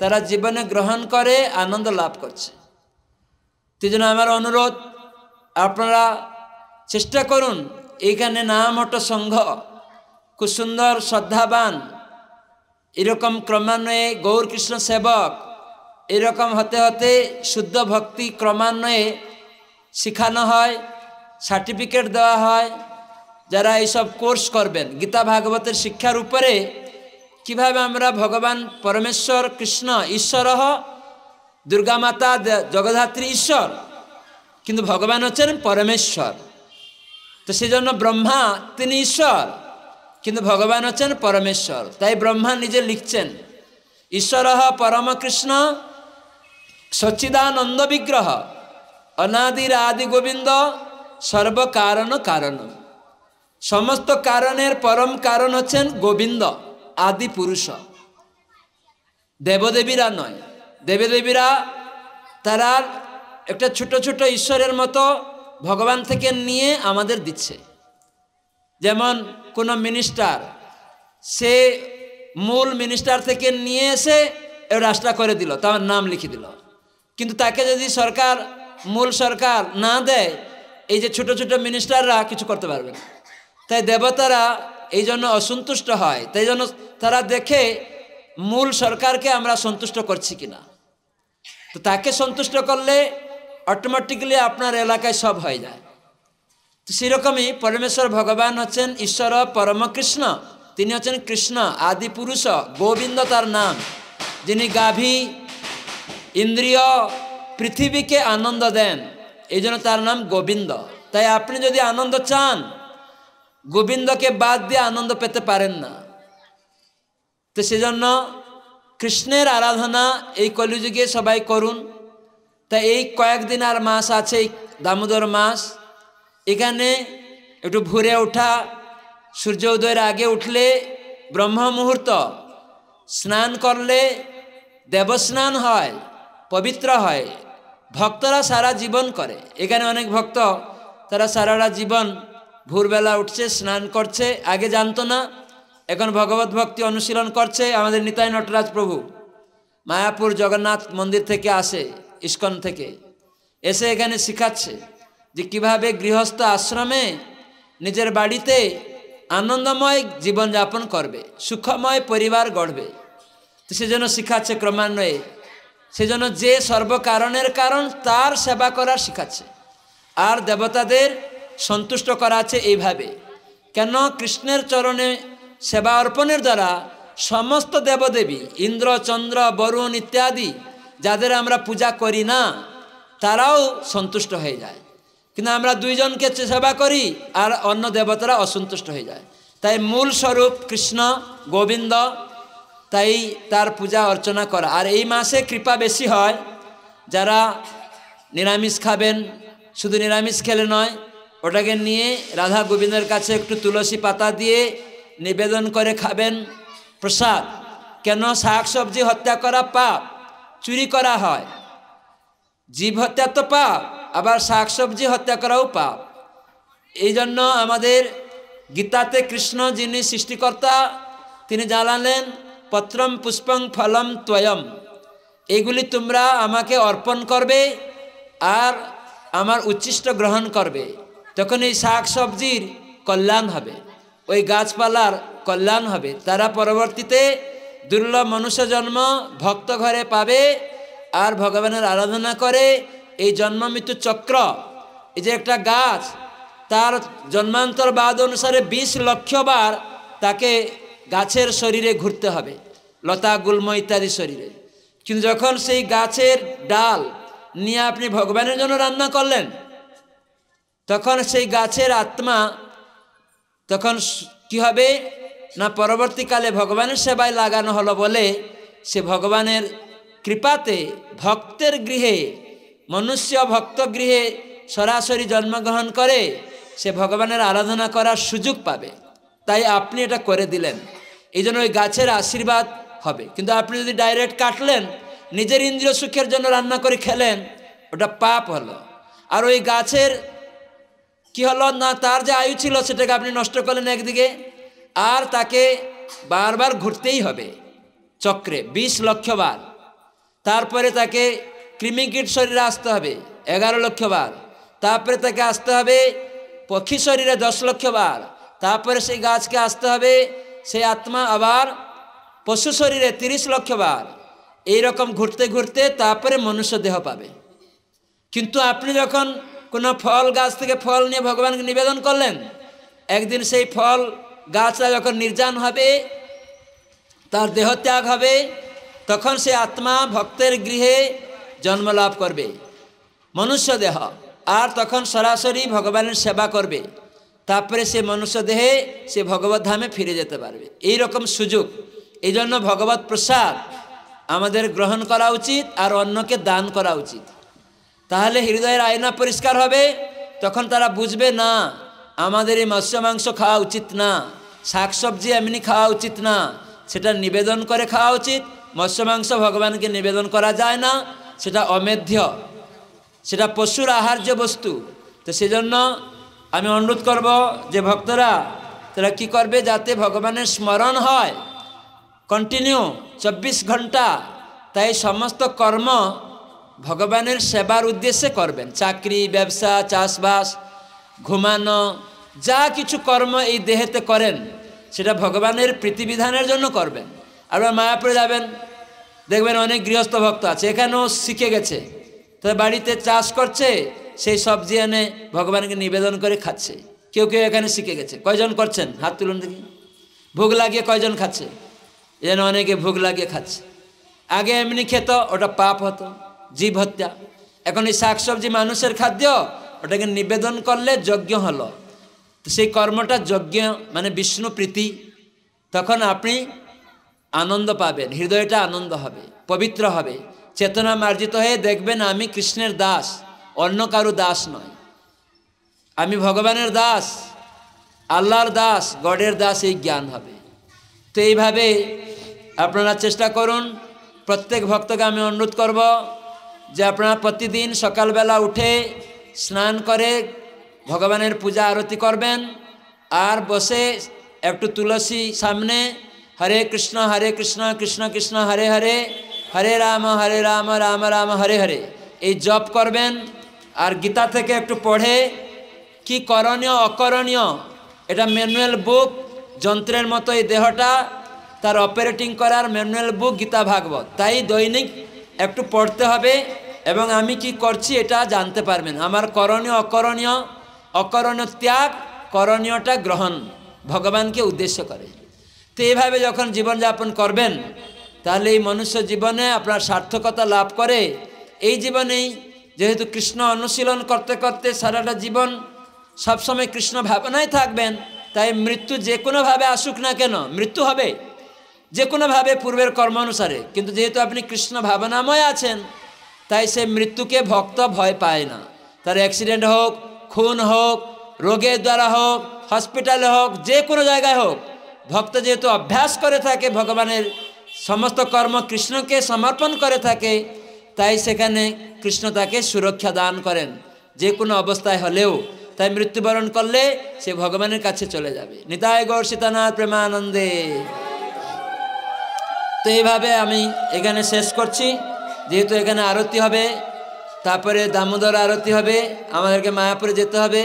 तारा जीवने ग्रहण करे आनंद लाभ करछे तेइजन्य आमार अनुरोध आपनारा चेष्टा करुन एइखाने नाम हट संघ खूब सुंदर श्रद्धावान एरकम क्रमान्वये गौर कृष्ण सेवक ए रकम होते होते शुद्ध भक्ति क्रमान्वये शिखाना है सार्टिफिकेट देवा है जरा ये सब कोर्स करबें गीता भागवतेर शिक्षार उपरे किभाबे आमरा भगवान परमेश्वर कृष्ण ईश्वर दुर्गा माता जगधात्री ईश्वर किन्तु भगवान हच्छेन परमेश्वर तो सेइजन्य ब्रह्मा तिनि ईश्वर किन्तु भगवान हच्छेन परमेश्वर ताई ब्रह्मा निजे लिखछेन ईश्वर परम कृष्ण सच्चिदानंद विग्रह अनादिर आदि गोविंद सर्व कारण कारण समस्त कारणेर परम कारण हच्छेन गोविंद आदि पुरुष देवदेवीरा नय देवदेवीरा तारा एकटा छोटो छोटो ईश्वरेर मतो भगवान थेके निये आमादेर दिच्छे जेमन कोनो मिनिस्टार से मूल मिनिस्टार थेके निये एसे राष्ट्र करे दिल तार नाम लिखी दिल किन्तु ताके यदि सरकार मूल सरकार ना दे एई जे छोटो छोटो मिनिस्टाररा किछु करते पारबे ना ताई देवतारा एई जन्य असंतुष्ट हय ताई जन्य तारा देखे मूल सरकार के आमरा सन्तुष्ट करछि किना तो ताके सन्तुष्ट करले अटोमेटिकली आपनार एलाकाय सब हये जाय तो सेई रकमई परमेश्वर भगवान हच्छेन ईश्वर परम कृष्ण तिनि हच्छेन कृष्ण आदि पुरुष गोविंद तार नाम जिन्हें गाभी इंद्रिय पृथ्वी के आनंद दें एजन्य तार नाम गोविंद ताई आपनी यदि आनंद चान गोविंद के बाद दिए आनंद पेते पारेन ना तो सेजन्य कृष्णेर आराधना एई कलियुगे सबाई करुन ताई एई कयेकदिन आर मास आछे दामोदर मास एखाने एकटु भोरे उठा सूर्योदयेर आगे उठले ब्रह्म मुहूर्त स्नान करले देवस्नान हय पवित्र हय भक्तरा सारा जीवन करे एखाने अनेक भक्त तारा सारा जीवन भोरबेला उठछे स्नान करछे आगे जानतो ना एखन भगवत भक्ति अनुशीलन करछे आमादेर निताई नटराज प्रभु मायापुर जगन्नाथ मंदिर थेके आसे ISKCON थेके एसे एखाने शिखाच्छे जे किभाबे गृहस्थ आश्रमे निजेर बाड़ीते आनंदमय जीवन यापन करबे सुखमय परिवार गढ़बे तो सेजन्य शिखाच्छे क्रमान्वये सेजन्य जे सर्वकारणेर कारण तार सेवा करा शिखाच्छे आर देवतादेर सन्तुष्ट कराच्छे एइभाबे কেন কৃষ্ণের চরণে সেবা অর্পণের দ্বারা সমস্ত দেবদেবী ইন্দ্র চন্দ্র বরুণ ইত্যাদি যাদের আমরা পূজা করি না তারাও সন্তুষ্ট হয়ে যায় কিন্তু আমরা দুইজনকে সেবা করি আর অন্য দেবতারা অসন্তুষ্ট হয়ে যায় তাই মূল স্বরূপ কৃষ্ণ গোবিন্দ তাই তার পূজা অর্চনা করা আর এই মাসে কৃপা বেশি হয় যারা নিরামিষ খাবেন শুধু নিরামিষ খেলে নয় ওটাকে নিয়ে রাধা গোবিন্দের কাছে একটু তুলসী পাতা দিয়ে নিবেদন করে খাবেন প্রসাদ কেন শাক সবজি হত্যা করা পাপ চুরি করা হয় জীব হত্যা তো পাপ আবার শাক সবজি হত্যা করাও পাপ এই জন্য আমাদের গীতাতে কৃষ্ণ যিনি সৃষ্টিকর্তা তিনি জানালেন পত্রম পুষ্পং ফলম ত্বয়ম এগুলি তোমরা আমাকে অর্পণ করবে আর আমার উচ্ছিষ্ট গ্রহণ করবে তখন এই শাক সবজির কল্যাণ হবে ওই গাছপালার কল্যাণ হবে তারা পরবর্তীতে দুর্লভ মনুষ্য জন্ম ভক্ত ঘরে পাবে আর ভগবানের আরাধনা করে এই জন্ম মৃত্যু চক্র এই যে একটা গাছ তার জন্মান্তর বাদ অনুসারে 20 লক্ষ বার তাকে গাছের শরীরে ঘুরতে হবে লতা গুল্ম ইত্যাদি শরীরে কিন্তু যখন সেই গাছের ডাল নিয়ে আপনি ভগবানের জন্য রান্না করলেন তখন সেই গাছের আত্মা তখন কি হবে না পরবর্তীকালে ভগবানের সেবায় লাগানো হলো বলে সে ভগবানের কৃপাতে ভক্তের গৃহে মনুষ্য ভক্ত গৃহে সরাসরি জন্মগ্রহণ করে সে ভগবানের আরাধনা করার সুযোগ পাবে তাই আপনি এটা করে দিলেন এই জন্য ওই গাছের আশীর্বাদ হবে কিন্তু আপনি যদি ডাইরেক্ট কাটলেন নিজের ইন্দ্রিয় সুখের জন্য রান্না করে খেলেন ওটা পাপ হলো আর ওই গাছের কি হলো না তার যে আয়ু ছিল সেটাকে আপনি নষ্ট করলেন একদিকে আর তাকে বারবার ঘুরতেই হবে চক্রে 20 লক্ষ বার তারপরে তাকে কৃমিকীট শরীরে আসতে হবে 11 লক্ষ বার তারপরে তাকে আসতে হবে পক্ষী শরীরে 10 লক্ষ বার তারপরে সেই গাছকে আসতে হবে সেই আত্মা আবার পশু শরীরে 30 লক্ষ বার এইরকম ঘুরতে ঘুরতে তারপরে মনুষ্য দেহ পাবে কিন্তু আপনি যখন কোনো ফল গাছ থেকে ফল নিয়ে ভগবানকে নিবেদন করলেন একদিন সেই ফল গাছটা যখন নির্যান হবে তার দেহ ত্যাগ হবে তখন সে আত্মা ভক্তের গৃহে জন্ম লাভ করবে মনুষ্য দেহ আর তখন সরাসরি ভগবানের সেবা করবে তারপরে সে মনুষ্য দেহে সে ভগবত ধামে ফিরে যেতে পারবে এই রকম সুযোগ এই জন্য ভগবত প্রসাদ আমাদের গ্রহণ করা উচিত আর অন্যকে দান করা উচিত তাহলে হৃদয়ের আয়না পরিষ্কার হবে তখন তারা বুঝবে না আমাদের এই মৎস্য মাংস খাওয়া উচিত না শাকসবজি এমনি খাওয়া উচিত না সেটা নিবেদন করে খাওয়া উচিত মৎস্য মাংস ভগবানকে নিবেদন করা যায় না সেটা অমেধ্য সেটা পশুর আহার্য বস্তু তো সেজন্য আমি অনুরোধ করব যে ভক্তরা তারা কি করবে যাতে ভগবানের স্মরণ হয় কন্টিনিউ 24 ঘন্টা তাই সমস্ত কর্ম ভগবানের সেবার উদ্দেশ্যে করবেন চাকরি ব্যবসা চাষবাস ঘুমানো যা কিছু কর্ম এই দেহেতে করেন সেটা ভগবানের প্রীতিবিধানের জন্য করবেন আবার মায়াপুরে যাবেন দেখবেন অনেক গৃহস্থ ভক্ত আছে এখানেও শিখে গেছে তো বাড়িতে চাষ করছে সেই সবজি এনে ভগবানকে নিবেদন করে খাচ্ছে কেউ কেউ এখানে শিখে গেছে কয়জন করছেন হাত তুলুন দেখি ভোগ লাগিয়ে কয়জন খাচ্ছে যেন অনেকে ভোগ লাগিয়ে খাচ্ছে আগে এমনি খেত ওটা পাপ হতো জীব হত্যা এখন এই শাকসবজি মানুষের খাদ্য ওটাকে নিবেদন করলে যজ্ঞ হলো তো সেই কর্মটা যজ্ঞ মানে বিষ্ণু প্রীতি তখন আপনি আনন্দ পাবেন হৃদয়টা আনন্দ হবে পবিত্র হবে চেতনা মার্জিত হয়ে দেখবেন আমি কৃষ্ণের দাস অন্য কারো দাস নয় আমি ভগবানের দাস আল্লাহর দাস গডের দাস এই জ্ঞান হবে তো এইভাবে আপনারা চেষ্টা করুন প্রত্যেক ভক্তকে আমি অনুরোধ করব যে আপনারা প্রতিদিন সকালবেলা উঠে স্নান করে ভগবানের পূজা আরতি করবেন আর বসে একটু তুলসী সামনে হরে কৃষ্ণ কৃষ্ণ কৃষ্ণ হরে হরে হরে রাম রাম রাম হরে হরে এই জপ করবেন আর গীতা থেকে একটু পড়ে কি করণীয় অকরণীয় এটা ম্যানুয়াল বুক যন্ত্রের মতো এই দেহটা তার অপারেটিং করার ম্যানুয়াল বুক গীতা ভাগবত তাই দৈনিক একটু পড়তে হবে এবং আমি কি করছি এটা জানতে পারবেন আমার করণীয় অকরণীয় ত্যাগ করণীয়টা গ্রহণ भगवान के उद्देश्य करें तो ये जखन जीवन यापन करबें ताहले मनुष्य जीवने अपना सार्थकता लाभ करे। ये जीवने जेहेतु कृष्ण अनुशीलन करते करते साराटा जीवन सब समय कृष्ण भावनाय थाकबेन ताई मृत्यु जेकोनो भावे आसुक ना केन मृत्यु हबे जेकोनो भावे पूर्वेर कर्म अनुसारे किन्तु जेहेतु आपनि कृष्ण भावनामय आछेन ताई से मृत्यु के भक्त भय पाय ना। तार एक्सिडेंट होक खून होक रोगेर द्वारा होक हस्पिटाले होक जेकोनो जायगाय होक भक्त जेहेतु अभ्यास करे थाके भगवानेर समस्त कर्म कृष्ण के समर्पण करे थाके ताई सेखाने कृष्ण ताके सुरक्षा दान करें जेकोनो अवस्थाय हलेओ ताई मृत्युबरण करले से भगवान का चले जाबे। निताय गौर सीतानाथ प्रेमानंदे तो एइभावे आमी एखाने शेष करछि जेहेतु एखाने आरती हबे तारपरे दामोदर आरती हबे आमादेरके मायापुरे जेते हबे।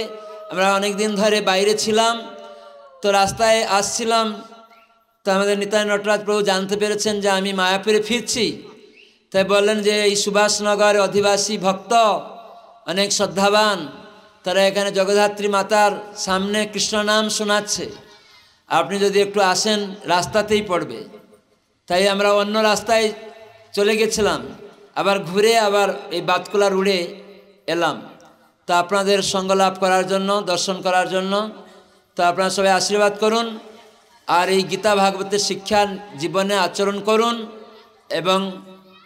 आमरा अनेक दिन धरे बाइरे छिलाम तो रास्ताय आसछिलाम तो हमारे निताई नटराज प्रभु जानते पे हमें मायापुरे फिर तई बोलें जे सुभाषनगर अधिवासी भक्त अनेक श्रद्धावान तारा एखाने जगधात्री मातार सामने कृष्ण नाम शोनाच्छे आपनी जदि एकटू आसेन रास्ताते ही पड़बे ताई आमरा अन्य रास्ताय चले गेछिलाम आबार घुरे आबार एई बातकुला रोडे एलाम तो आपनादेर संग लाभ करार जन्य दर्शन करार जन्य तो आपनारा सबाई आशीर्वाद करुन और ये गीता भागवत शिक्षा जीवने आचरण करुन एवं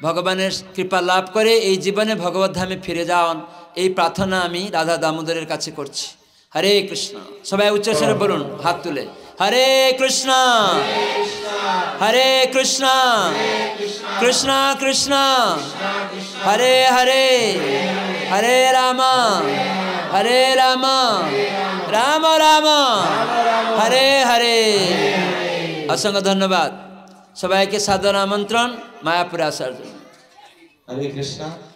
भगवान कृपा लाभ करे ये जीवने भगवत धामे फिरे जाओन ये प्रार्थना आमी राधा दामोदर काछे करछि। हरे कृष्ण सबाई उच्चस्वरे बोलुन हाथ तुले हरे कृष्ण हरे कृष्ण कृष्ण कृष्ण हरे हरे हरे राम हरे राम राम राम हरे हरे। असंख्य धन्यवाद सबाई के सादर आमंत्रण मायापुर आसार। हरे कृष्णा।